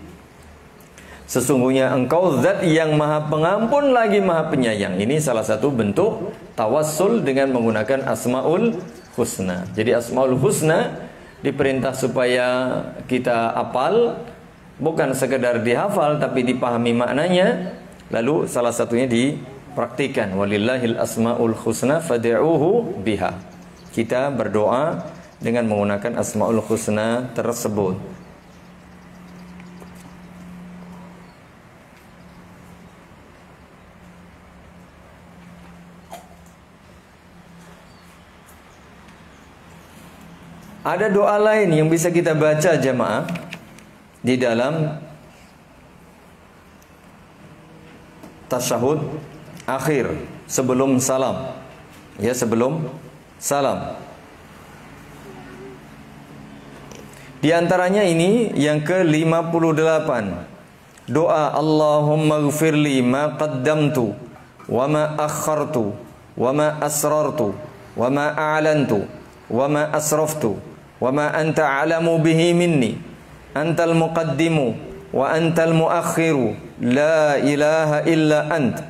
sesungguhnya engkau zat yang maha pengampun lagi maha penyayang. Ini salah satu bentuk tawassul dengan menggunakan asmaul husna. Jadi asmaul husna diperintah supaya kita apal, bukan sekedar dihafal tapi dipahami maknanya, lalu salah satunya di praktikan. Walillahil asmaul husna fad'uhu biha. Kita berdoa dengan menggunakan asmaul husna tersebut. Ada doa lain yang bisa kita baca jamaah di dalam tasyahud akhir, sebelum salam. Ya, sebelum salam. Di antaranya ini yang ke-58. Doa Allahumma ghfirli ma qaddamtu wa ma akhartu wa ma asrartu wa ma a'lantu wa ma asraftu wa ma anta a'lamu bihi minni, antal muqaddimu wa antal muakhiru, la ilaha illa anta.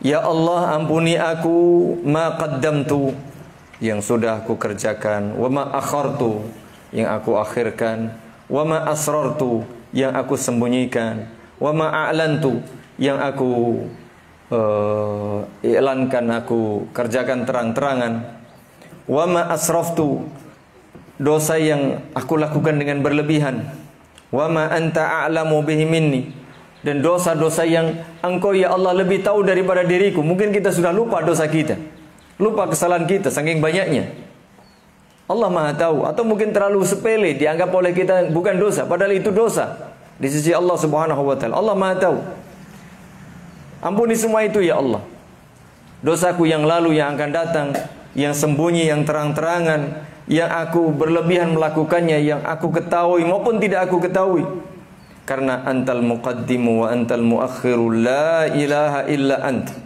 Ya Allah, ampuni aku ma qaddamtu, yang sudah aku kerjakan, wa ma akhartu, yang aku akhirkan, wa ma asrartu, yang aku sembunyikan, wa ma a'lantu, yang aku i'lankan, aku kerjakan terang-terangan, wa ma asraftu, dosa yang aku lakukan dengan berlebihan, wa ma anta a'lamu bihi minni, dan dosa-dosa yang engkau ya Allah lebih tahu daripada diriku. Mungkin kita sudah lupa dosa kita, lupa kesalahan kita, saking banyaknya. Allah maha tahu. Atau mungkin terlalu sepele, dianggap oleh kita bukan dosa, padahal itu dosa di sisi Allah Subhanahu Wa Taala. Allah maha tahu. Ampuni semua itu ya Allah. Dosaku yang lalu, yang akan datang, yang sembunyi, yang terang-terangan, yang aku berlebihan melakukannya, yang aku ketahui maupun tidak aku ketahui. Karena antal muqaddimu wa antal muakhiru, la ilaha illa ant.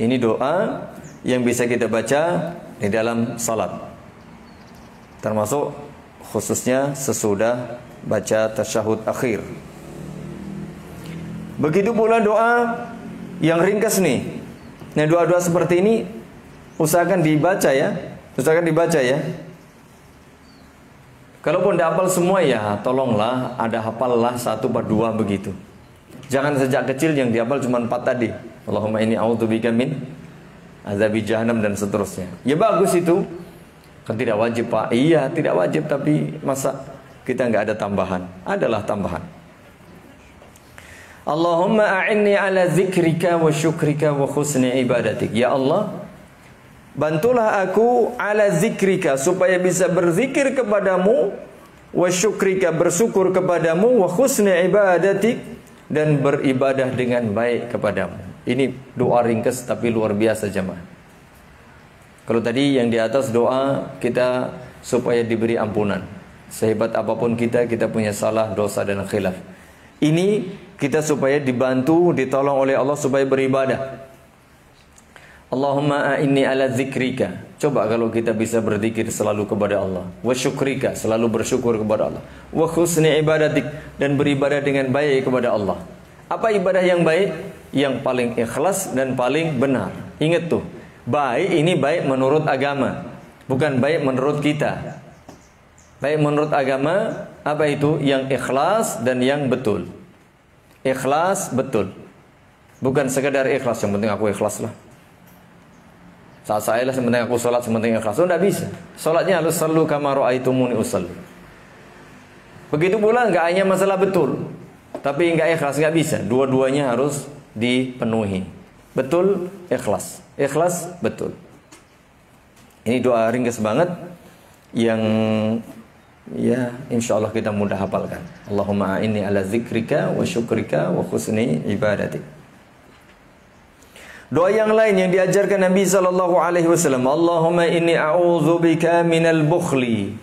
Ini doa yang bisa kita baca di dalam salat, termasuk khususnya sesudah baca tasyahud akhir. Begitu pula doa yang ringkas nih. Nah, doa-doa seperti ini usahakan dibaca ya. Usahakan dibaca ya. Kalaupun tidak hafal semua ya, tolonglah ada hafallah 1/2 begitu. Jangan sejak kecil yang dihafal cuma 4 tadi. Allahumma inni a'udzubika min azabi jahannam dan seterusnya. Ya bagus itu. Kan tidak wajib, Pak. Iya, tidak wajib, tapi masa kita nggak ada tambahan? Adalah tambahan. Allahumma a'inni ala zikrika wa syukrika wa khusni ibadatik. Ya Allah, bantulah aku ala zikrika, supaya bisa berzikir kepadamu, wa syukrika, bersyukur kepadamu, wa khusni ibadatik, dan beribadah dengan baik kepadamu. Ini doa ringkas tapi luar biasa jemaah. Kalau tadi yang di atas doa kita supaya diberi ampunan, sehebat apapun kita, kita punya salah, dosa dan khilaf. Ini kita supaya dibantu, ditolong oleh Allah supaya beribadah. Allahumma a'inni ala zikrika. Coba kalau kita bisa berzikir selalu kepada Allah. Wa syukrika, selalu bersyukur kepada Allah. Wa khusni ibadatik, dan beribadah dengan baik kepada Allah. Apa ibadah yang baik? Yang paling ikhlas dan paling benar. Ingat tuh, baik ini baik menurut agama, bukan baik menurut kita. Baik menurut agama, apa itu? Yang ikhlas dan yang betul. Ikhlas betul. Bukan sekedar ikhlas, yang penting aku ikhlas lah. Saat saya lah, sementing aku sholat, sementing ikhlas. Oh, tidak bisa. Sholatnya harus selalu kama ra'aitumuni usalli. Begitu pula nggak hanya masalah betul, tapi nggak ikhlas, nggak bisa. Dua-duanya harus dipenuhi. Betul, ikhlas. Ikhlas, betul. Ini doa ringkas banget yang ya insya Allah kita mudah hafalkan. Allahumma a'inni ala zikrika wa syukrika wa khusni ibadatik. Doa yang lain yang diajarkan Nabi SAW, Allahumma inni a'udzubika minal bukhli.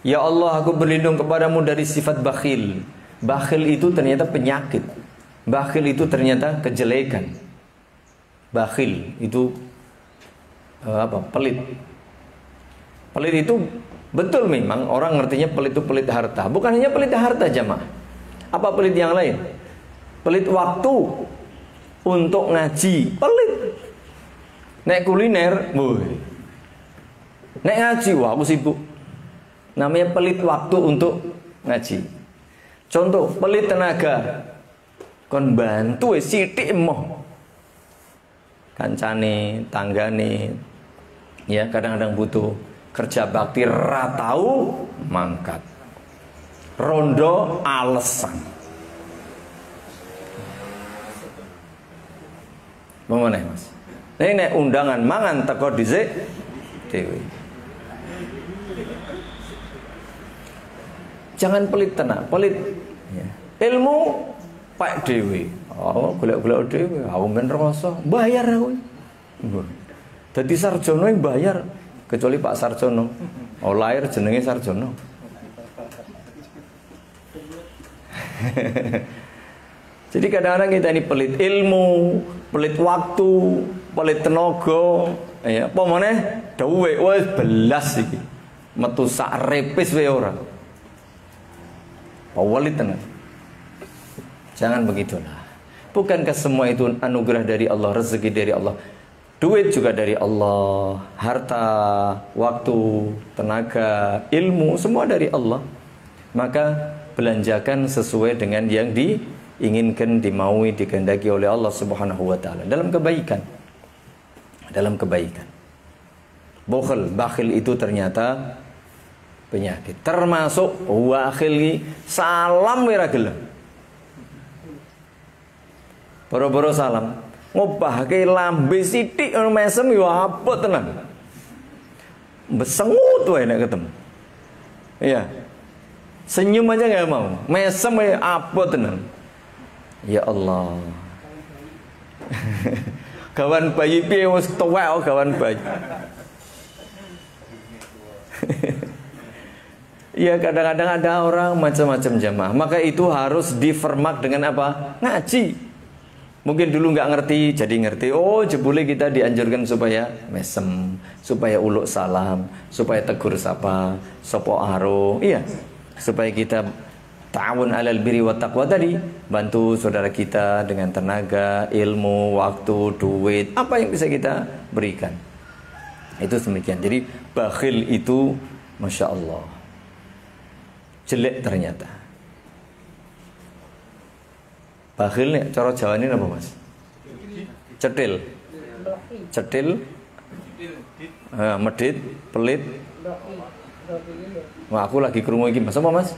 Ya Allah, aku berlindung kepadamu dari sifat bakhil. Bakhil itu ternyata penyakit. Bakhil itu ternyata kejelekan. Bakhil itu apa? Pelit. Pelit itu betul memang orang ngertinya pelit itu pelit harta. Bukan hanya pelit harta jemaah. Apa pelit yang lain? Pelit waktu untuk ngaji, pelit. Naik kuliner, boy. Naik ngaji, wah aku sibuk. Namanya pelit waktu untuk ngaji. Contoh, pelit tenaga. Kon bantu sithik emoh. Kancane, tanggane. Ya, kadang-kadang butuh kerja bakti ratau mangkat. Rondo alasan. Mengenai mas, ini undangan mangan teko dhisik dhewe. Jangan pelit tenan, pelit ya. Ilmu pak dhewe. Oh, golek-golek dhewe, aku men rasa bayar aku. Dadi sarjono bayar, kecuali Pak Sarjono. Oh, lahir jenenge Sarjono. Jadi kadang-kadang kita ini pelit ilmu, pelit waktu, pelit tenaga, ya, apa meneh dhuwit wis belas iki. Metu sak repis wae ora. Pelit tenan. Jangan begitulah. Bukankah semua itu anugerah dari Allah, rezeki dari Allah. Duit juga dari Allah, harta, waktu, tenaga, ilmu semua dari Allah. Maka belanjakan sesuai dengan yang diinginkan, dimaui, dikehendaki oleh Allah Subhanahu wa ta'ala dalam kebaikan. Dalam kebaikan. Bukhl, bakhil itu ternyata penyakit. Termasuk wakhil salam wiragelem. Boro-boro salam. Ngobahke lambe sithik mesem ya apik tenan. Besengut wae nek ketemu. Iya. Senyum aja enggak mau. Mesem wae apik tenan. Ya Allah. Kawan bayi piye wis tuwek kawan bayi. Ya kadang-kadang ada orang macam-macam jamaah. Maka itu harus difermak dengan apa? Ngaji. Mungkin dulu nggak ngerti, jadi ngerti. Oh, jebule kita dianjurkan supaya mesem, supaya uluk salam, supaya tegur sapa, sopo aro. Iya. Supaya kita ta'awun alal birri wa taqwa tadi, bantu saudara kita dengan tenaga, ilmu, waktu, duit, apa yang bisa kita berikan. Itu semikian. Jadi bakhil itu Masya Allah jelek ternyata. Bakhil nih, cara Jawa ini apa mas? Cetil. Cetil, medit, pelit. Wah, aku lagi krungu iki mas, apa mas?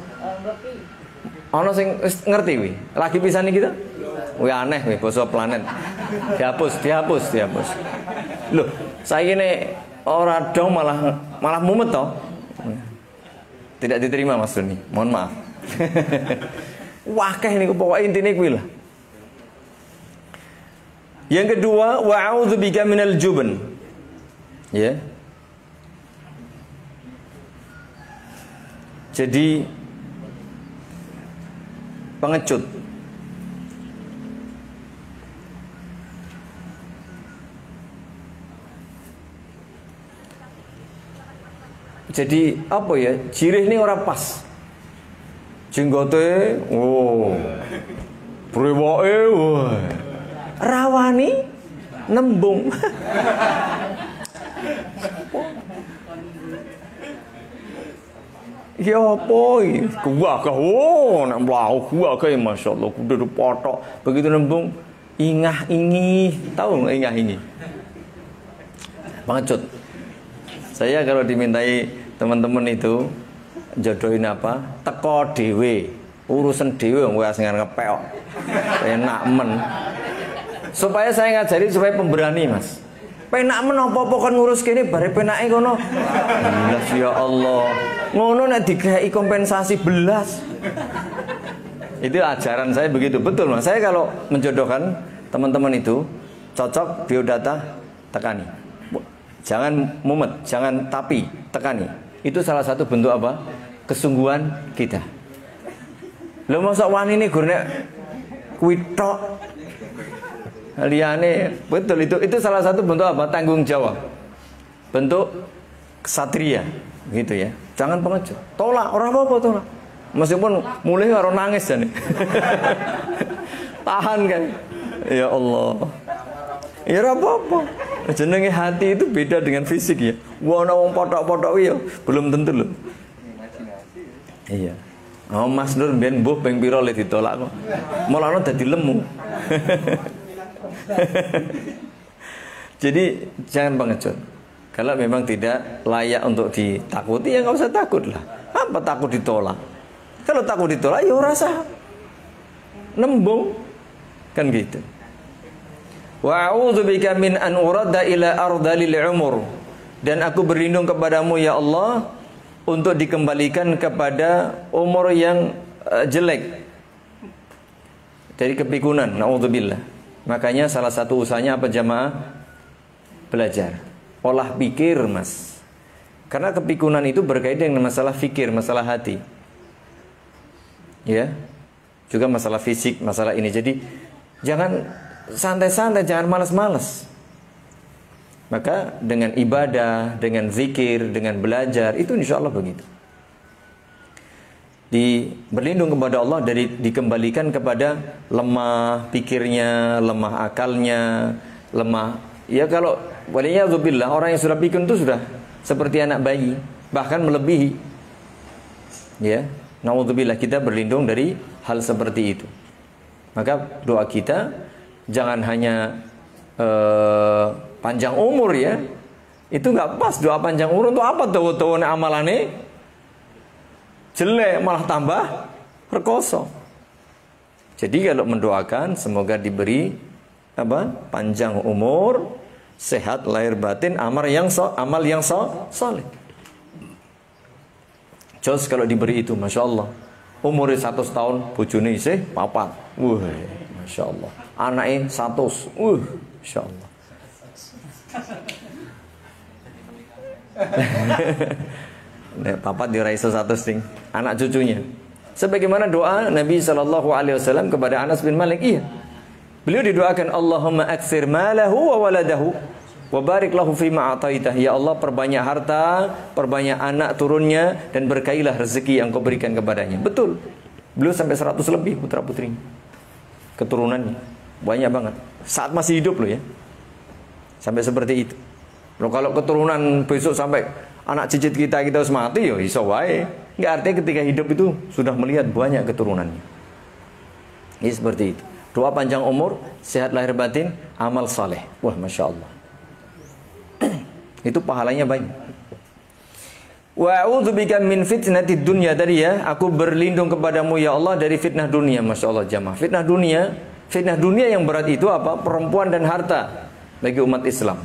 Ono sing ngerti wi, lagi pisan iki gitu? Wi aneh wi, basa planet. Dihapus. Loh, saiki nek ora dong malah mumet toh. Tidak diterima Mas Doni, mohon maaf. Wah, kayak niku pokoke intine kuwi lah. Yang kedua, wa'udzubika minal jubn. Ya. Jadi pengecut. Jadi apa ya? Jirih ini orang pas. Jenggote, oh. Priwoke, wah. Rawani nembung. Ya apa ini? Nak melayu kuwakah Masya Allah, kudu dipotok. Begitu nembung, ingah-ingih. Tahu nggak ingah-ingih? Pengecut. Saya kalau dimintai teman-teman itu jodohin apa? Teko dewe. Urusan dewe, gue asingan ngepeok. Penak men. Supaya saya ngajari, supaya pemberani mas. Penak menopo-opo kan ngurus kene bare penake kono. Belas ya Allah. Ngono nek digawe kompensasi belas. Itu ajaran saya begitu. Betul Mas. Saya kalau menjodohkan teman-teman itu cocok biodata tekani. Jangan mumet, jangan tapi tekani. Itu salah satu bentuk apa? Kesungguhan kita. Lho mosok wani niku nek kuwi tok liane, betul itu salah satu bentuk apa? Tanggung jawab, bentuk kesatria, gitu ya. Jangan pengecut, tolak orang apa tolak, meskipun mulai orang nangis jadi, tahan kan, ya Allah, ya apa, jenenge hati itu beda dengan fisik ya. Wana wong potok-potok ya, belum tentu loh. Iya. Oh Mas Nur ben mbuh ping pira le ditolak kok, malah dadi lemu. Jadi jangan pengecut. Kalau memang tidak layak untuk ditakuti, ya nggak usah takut lah. Apa takut ditolak? Kalau takut ditolak, ya rasa nembung kan gitu. Wa'udzubika min an urada ila ardalil umur. Dan aku berlindung kepadamu ya Allah untuk dikembalikan kepada umur yang jelek dari kepikunan. Na'udzubillah. Makanya salah satu usahanya apa jamaah? Belajar olah pikir mas. Karena kepikunan itu berkaitan dengan masalah fikir, masalah hati. Ya. Juga masalah fisik, masalah ini. Jadi jangan santai-santai, jangan malas-malas. Maka dengan ibadah, dengan zikir, dengan belajar, itu insya Allah begitu. Berlindung kepada Allah dari dikembalikan kepada lemah pikirnya, lemah akalnya, lemah. Ya kalau waliyadzubillah orang yang sudah pikun itu sudah seperti anak bayi, bahkan melebihi. Ya, naudzubillah kita berlindung dari hal seperti itu. Maka doa kita jangan hanya panjang umur ya. Itu nggak pas doa panjang umur untuk apa tahu-tahu amalannya? Jelek malah tambah perkoso. Jadi kalau mendoakan semoga diberi apa? Panjang umur, sehat lahir batin, amal yang soleh. Jos kalau diberi itu Masya Allah. Umurnya 100 tahun, bojone isih 4. Masya Allah. Anaknya 100. Masya Allah. Nek papat dirai 100 sing anak cucunya. Sebagaimana doa Nabi SAW kepada Anas bin Malik, iya. Beliau didoakan Allahumma aktsir malahu wa waladahu wa barik lahu fima ataitah. Ya Allah perbanyak harta, perbanyak anak turunnya dan berkailah rezeki yang Kau berikan kepadanya. Betul. Beliau sampai 100 lebih putra-putrinya. Keturunannya banyak banget. Saat masih hidup loh ya. Sampai seperti itu. Loh, kalau keturunan besok sampai anak cicit kita harus mati ya iso wae. Enggak, artinya ketika hidup itu sudah melihat banyak keturunannya. Ini seperti itu. Doa panjang umur, sehat lahir batin, amal saleh. Wah, Masya Allah. Itu pahalanya banyak. Wa'udzubika min fitnatid dunya, tadi ya, aku berlindung kepadamu ya Allah dari fitnah dunia. Masya Allah jamaah. Fitnah dunia yang berat itu apa? Perempuan dan harta bagi umat Islam.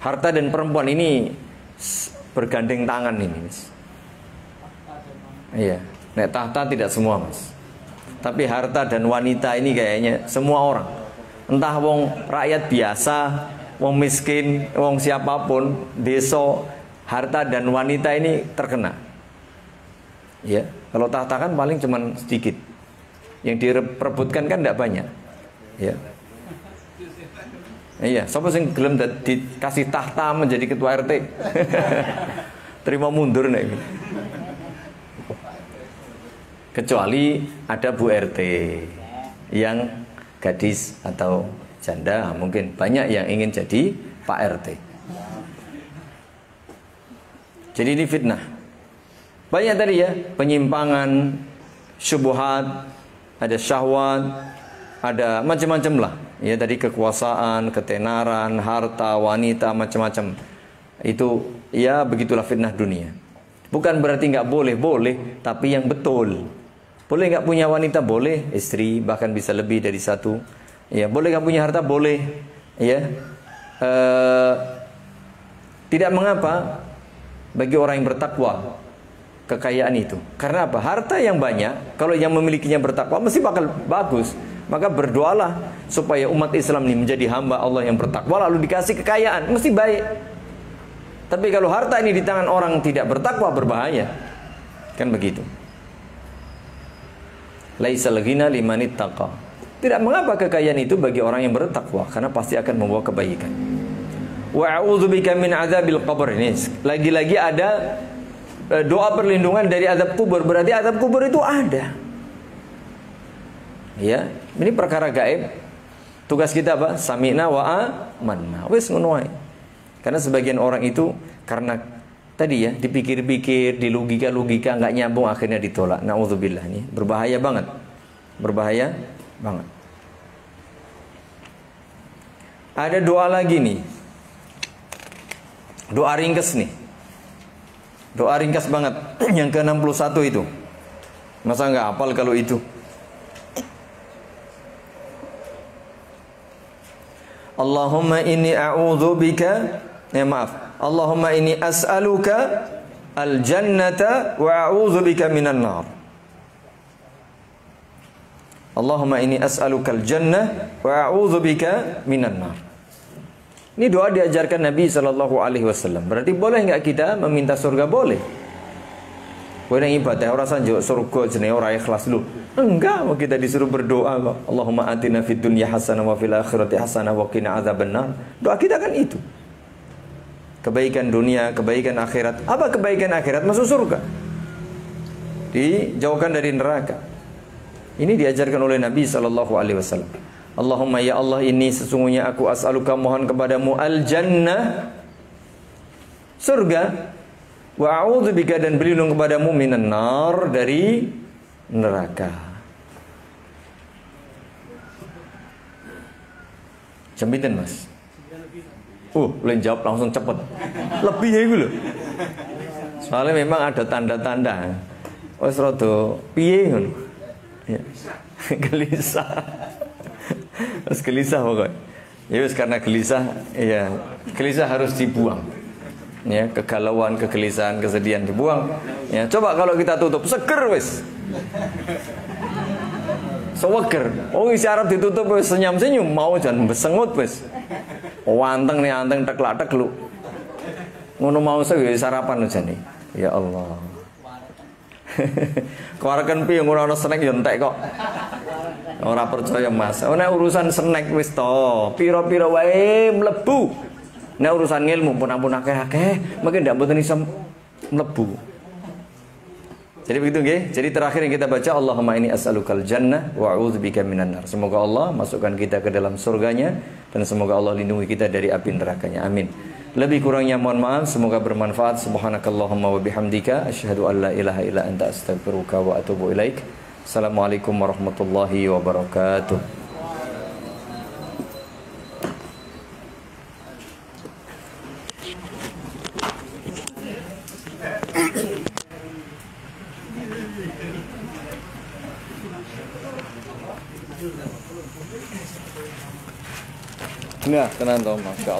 Harta dan perempuan ini bergandeng tangan ini, Mas. Iya, nek tahta tidak semua, Mas. Tapi harta dan wanita ini kayaknya semua orang. Entah wong rakyat biasa, wong miskin, wong siapapun, desa, harta dan wanita ini terkena. Ya, kalau tahta kan paling cuman sedikit. Yang diperebutkan kan tidak banyak. Ya. Iya, siapa sing gelem dikasih tahta menjadi ketua RT? Terima mundur nek. Kecuali ada Bu RT yang gadis atau janda, mungkin banyak yang ingin jadi Pak RT. Jadi ini fitnah. Banyak tadi ya, penyimpangan, syubhat, ada syahwat, ada macam-macam lah. Ya tadi kekuasaan, ketenaran, harta, wanita, macam-macam. Itu ya begitulah fitnah dunia. Bukan berarti nggak boleh, boleh, tapi yang betul. Boleh nggak punya wanita? Boleh, istri, bahkan bisa lebih dari satu. Ya, boleh nggak punya harta? Boleh. Ya, tidak mengapa bagi orang yang bertakwa kekayaan itu. Karena apa? Harta yang banyak, kalau yang memilikinya bertakwa mesti bakal bagus. Maka berdoalah supaya umat Islam ini menjadi hamba Allah yang bertakwa, lalu dikasih kekayaan, mesti baik. Tapi kalau harta ini di tangan orang tidak bertakwa, berbahaya. Kan begitu. Laisal ghina limanit taqa. Tidak mengapa kekayaan itu bagi orang yang bertakwa, karena pasti akan membawa kebaikan. Wa a'udzubika min adzabil qabr. Lagi-lagi ada doa perlindungan dari azab kubur. Berarti azab kubur itu ada. Ya, ini perkara gaib. Tugas kita apa? Sami'na wa amanna. Wis ngono wae. Karena sebagian orang itu karena tadi ya dipikir-pikir, dilogika-logika nggak nyambung, akhirnya ditolak. Nauzubillah, ini berbahaya banget. Berbahaya banget. Ada doa lagi nih. Doa ringkas nih. Doa ringkas banget. Yang ke-61 itu. Masa nggak hafal kalau itu? Allahumma inni a'udzubika. Ya maaf. Allahumma inni as'aluka al-jannata wa a'udzubika minan nar. Allahumma inni as'aluka al-jannah wa a'udzubika minan nar. Ini doa diajarkan Nabi SAW. Berarti boleh nggak kita meminta surga? Boleh. Kowe nang ibadah ora sanjuk surga jenenge ora ikhlas lho. Enggak, mau kita disuruh berdoa kok. Allahumma atina fid dunya hasanah wa fil akhirati hasanah wa qina adzabannar. Doa kita kan itu. Kebaikan dunia, kebaikan akhirat. Apa kebaikan akhirat? Masuk surga. Dijauhkan dari neraka. Ini diajarkan oleh Nabi SAW. Allahumma ya Allah, ini sesungguhnya aku as'aluka mohon kepadamu al-jannah, surga, wa a'udzubika dan berlindung kepadamu minan nar, dari neraka. Jembinten Mas. Lain jawab langsung cepet. Lebih ya itu loh. Soalnya memang ada tanda-tanda. Wes rada piye ngono. Ya. Gelisah. Terus gelisah pokoknya. Ya wis, karena gelisah, ya gelisah harus dibuang. Ya, kegalauan, kegelisahan, kesedihan dibuang. Ya, coba kalau kita tutup, seger wis. Seger. Oh, isi Arab ditutup wis senyum-senyum, mau jangan besengut wis. Wanteng nih, anteng teklak-tek lu. Ngono mau sego sarapan aja nih. Ya Allah. Kuarakan piye ngono ana snack yo entek kok. Orang percaya Mas. Nek urusan snack wis to, pira-pira wae mlebu. Nek urusan ilmu pun ampun akeh-akeh, mungkin ndak mboten iso mlebu. Jadi begitu nggih. Jadi terakhir yang kita baca, Allahumma inni as'alukal jannah wa a'udzubika minan nar. Semoga Allah masukkan kita ke dalam surganya dan semoga Allah lindungi kita dari api nerakanya. Amin. Lebih kurangnya mohon maaf, semoga bermanfaat. Subhanakallahumma wa bihamdika asyhadu an la ilaha illa anta astaghfiruka wa atubu ilaik. Assalamualaikum warahmatullahi wabarakatuh. Nah, tenang dong, Mas.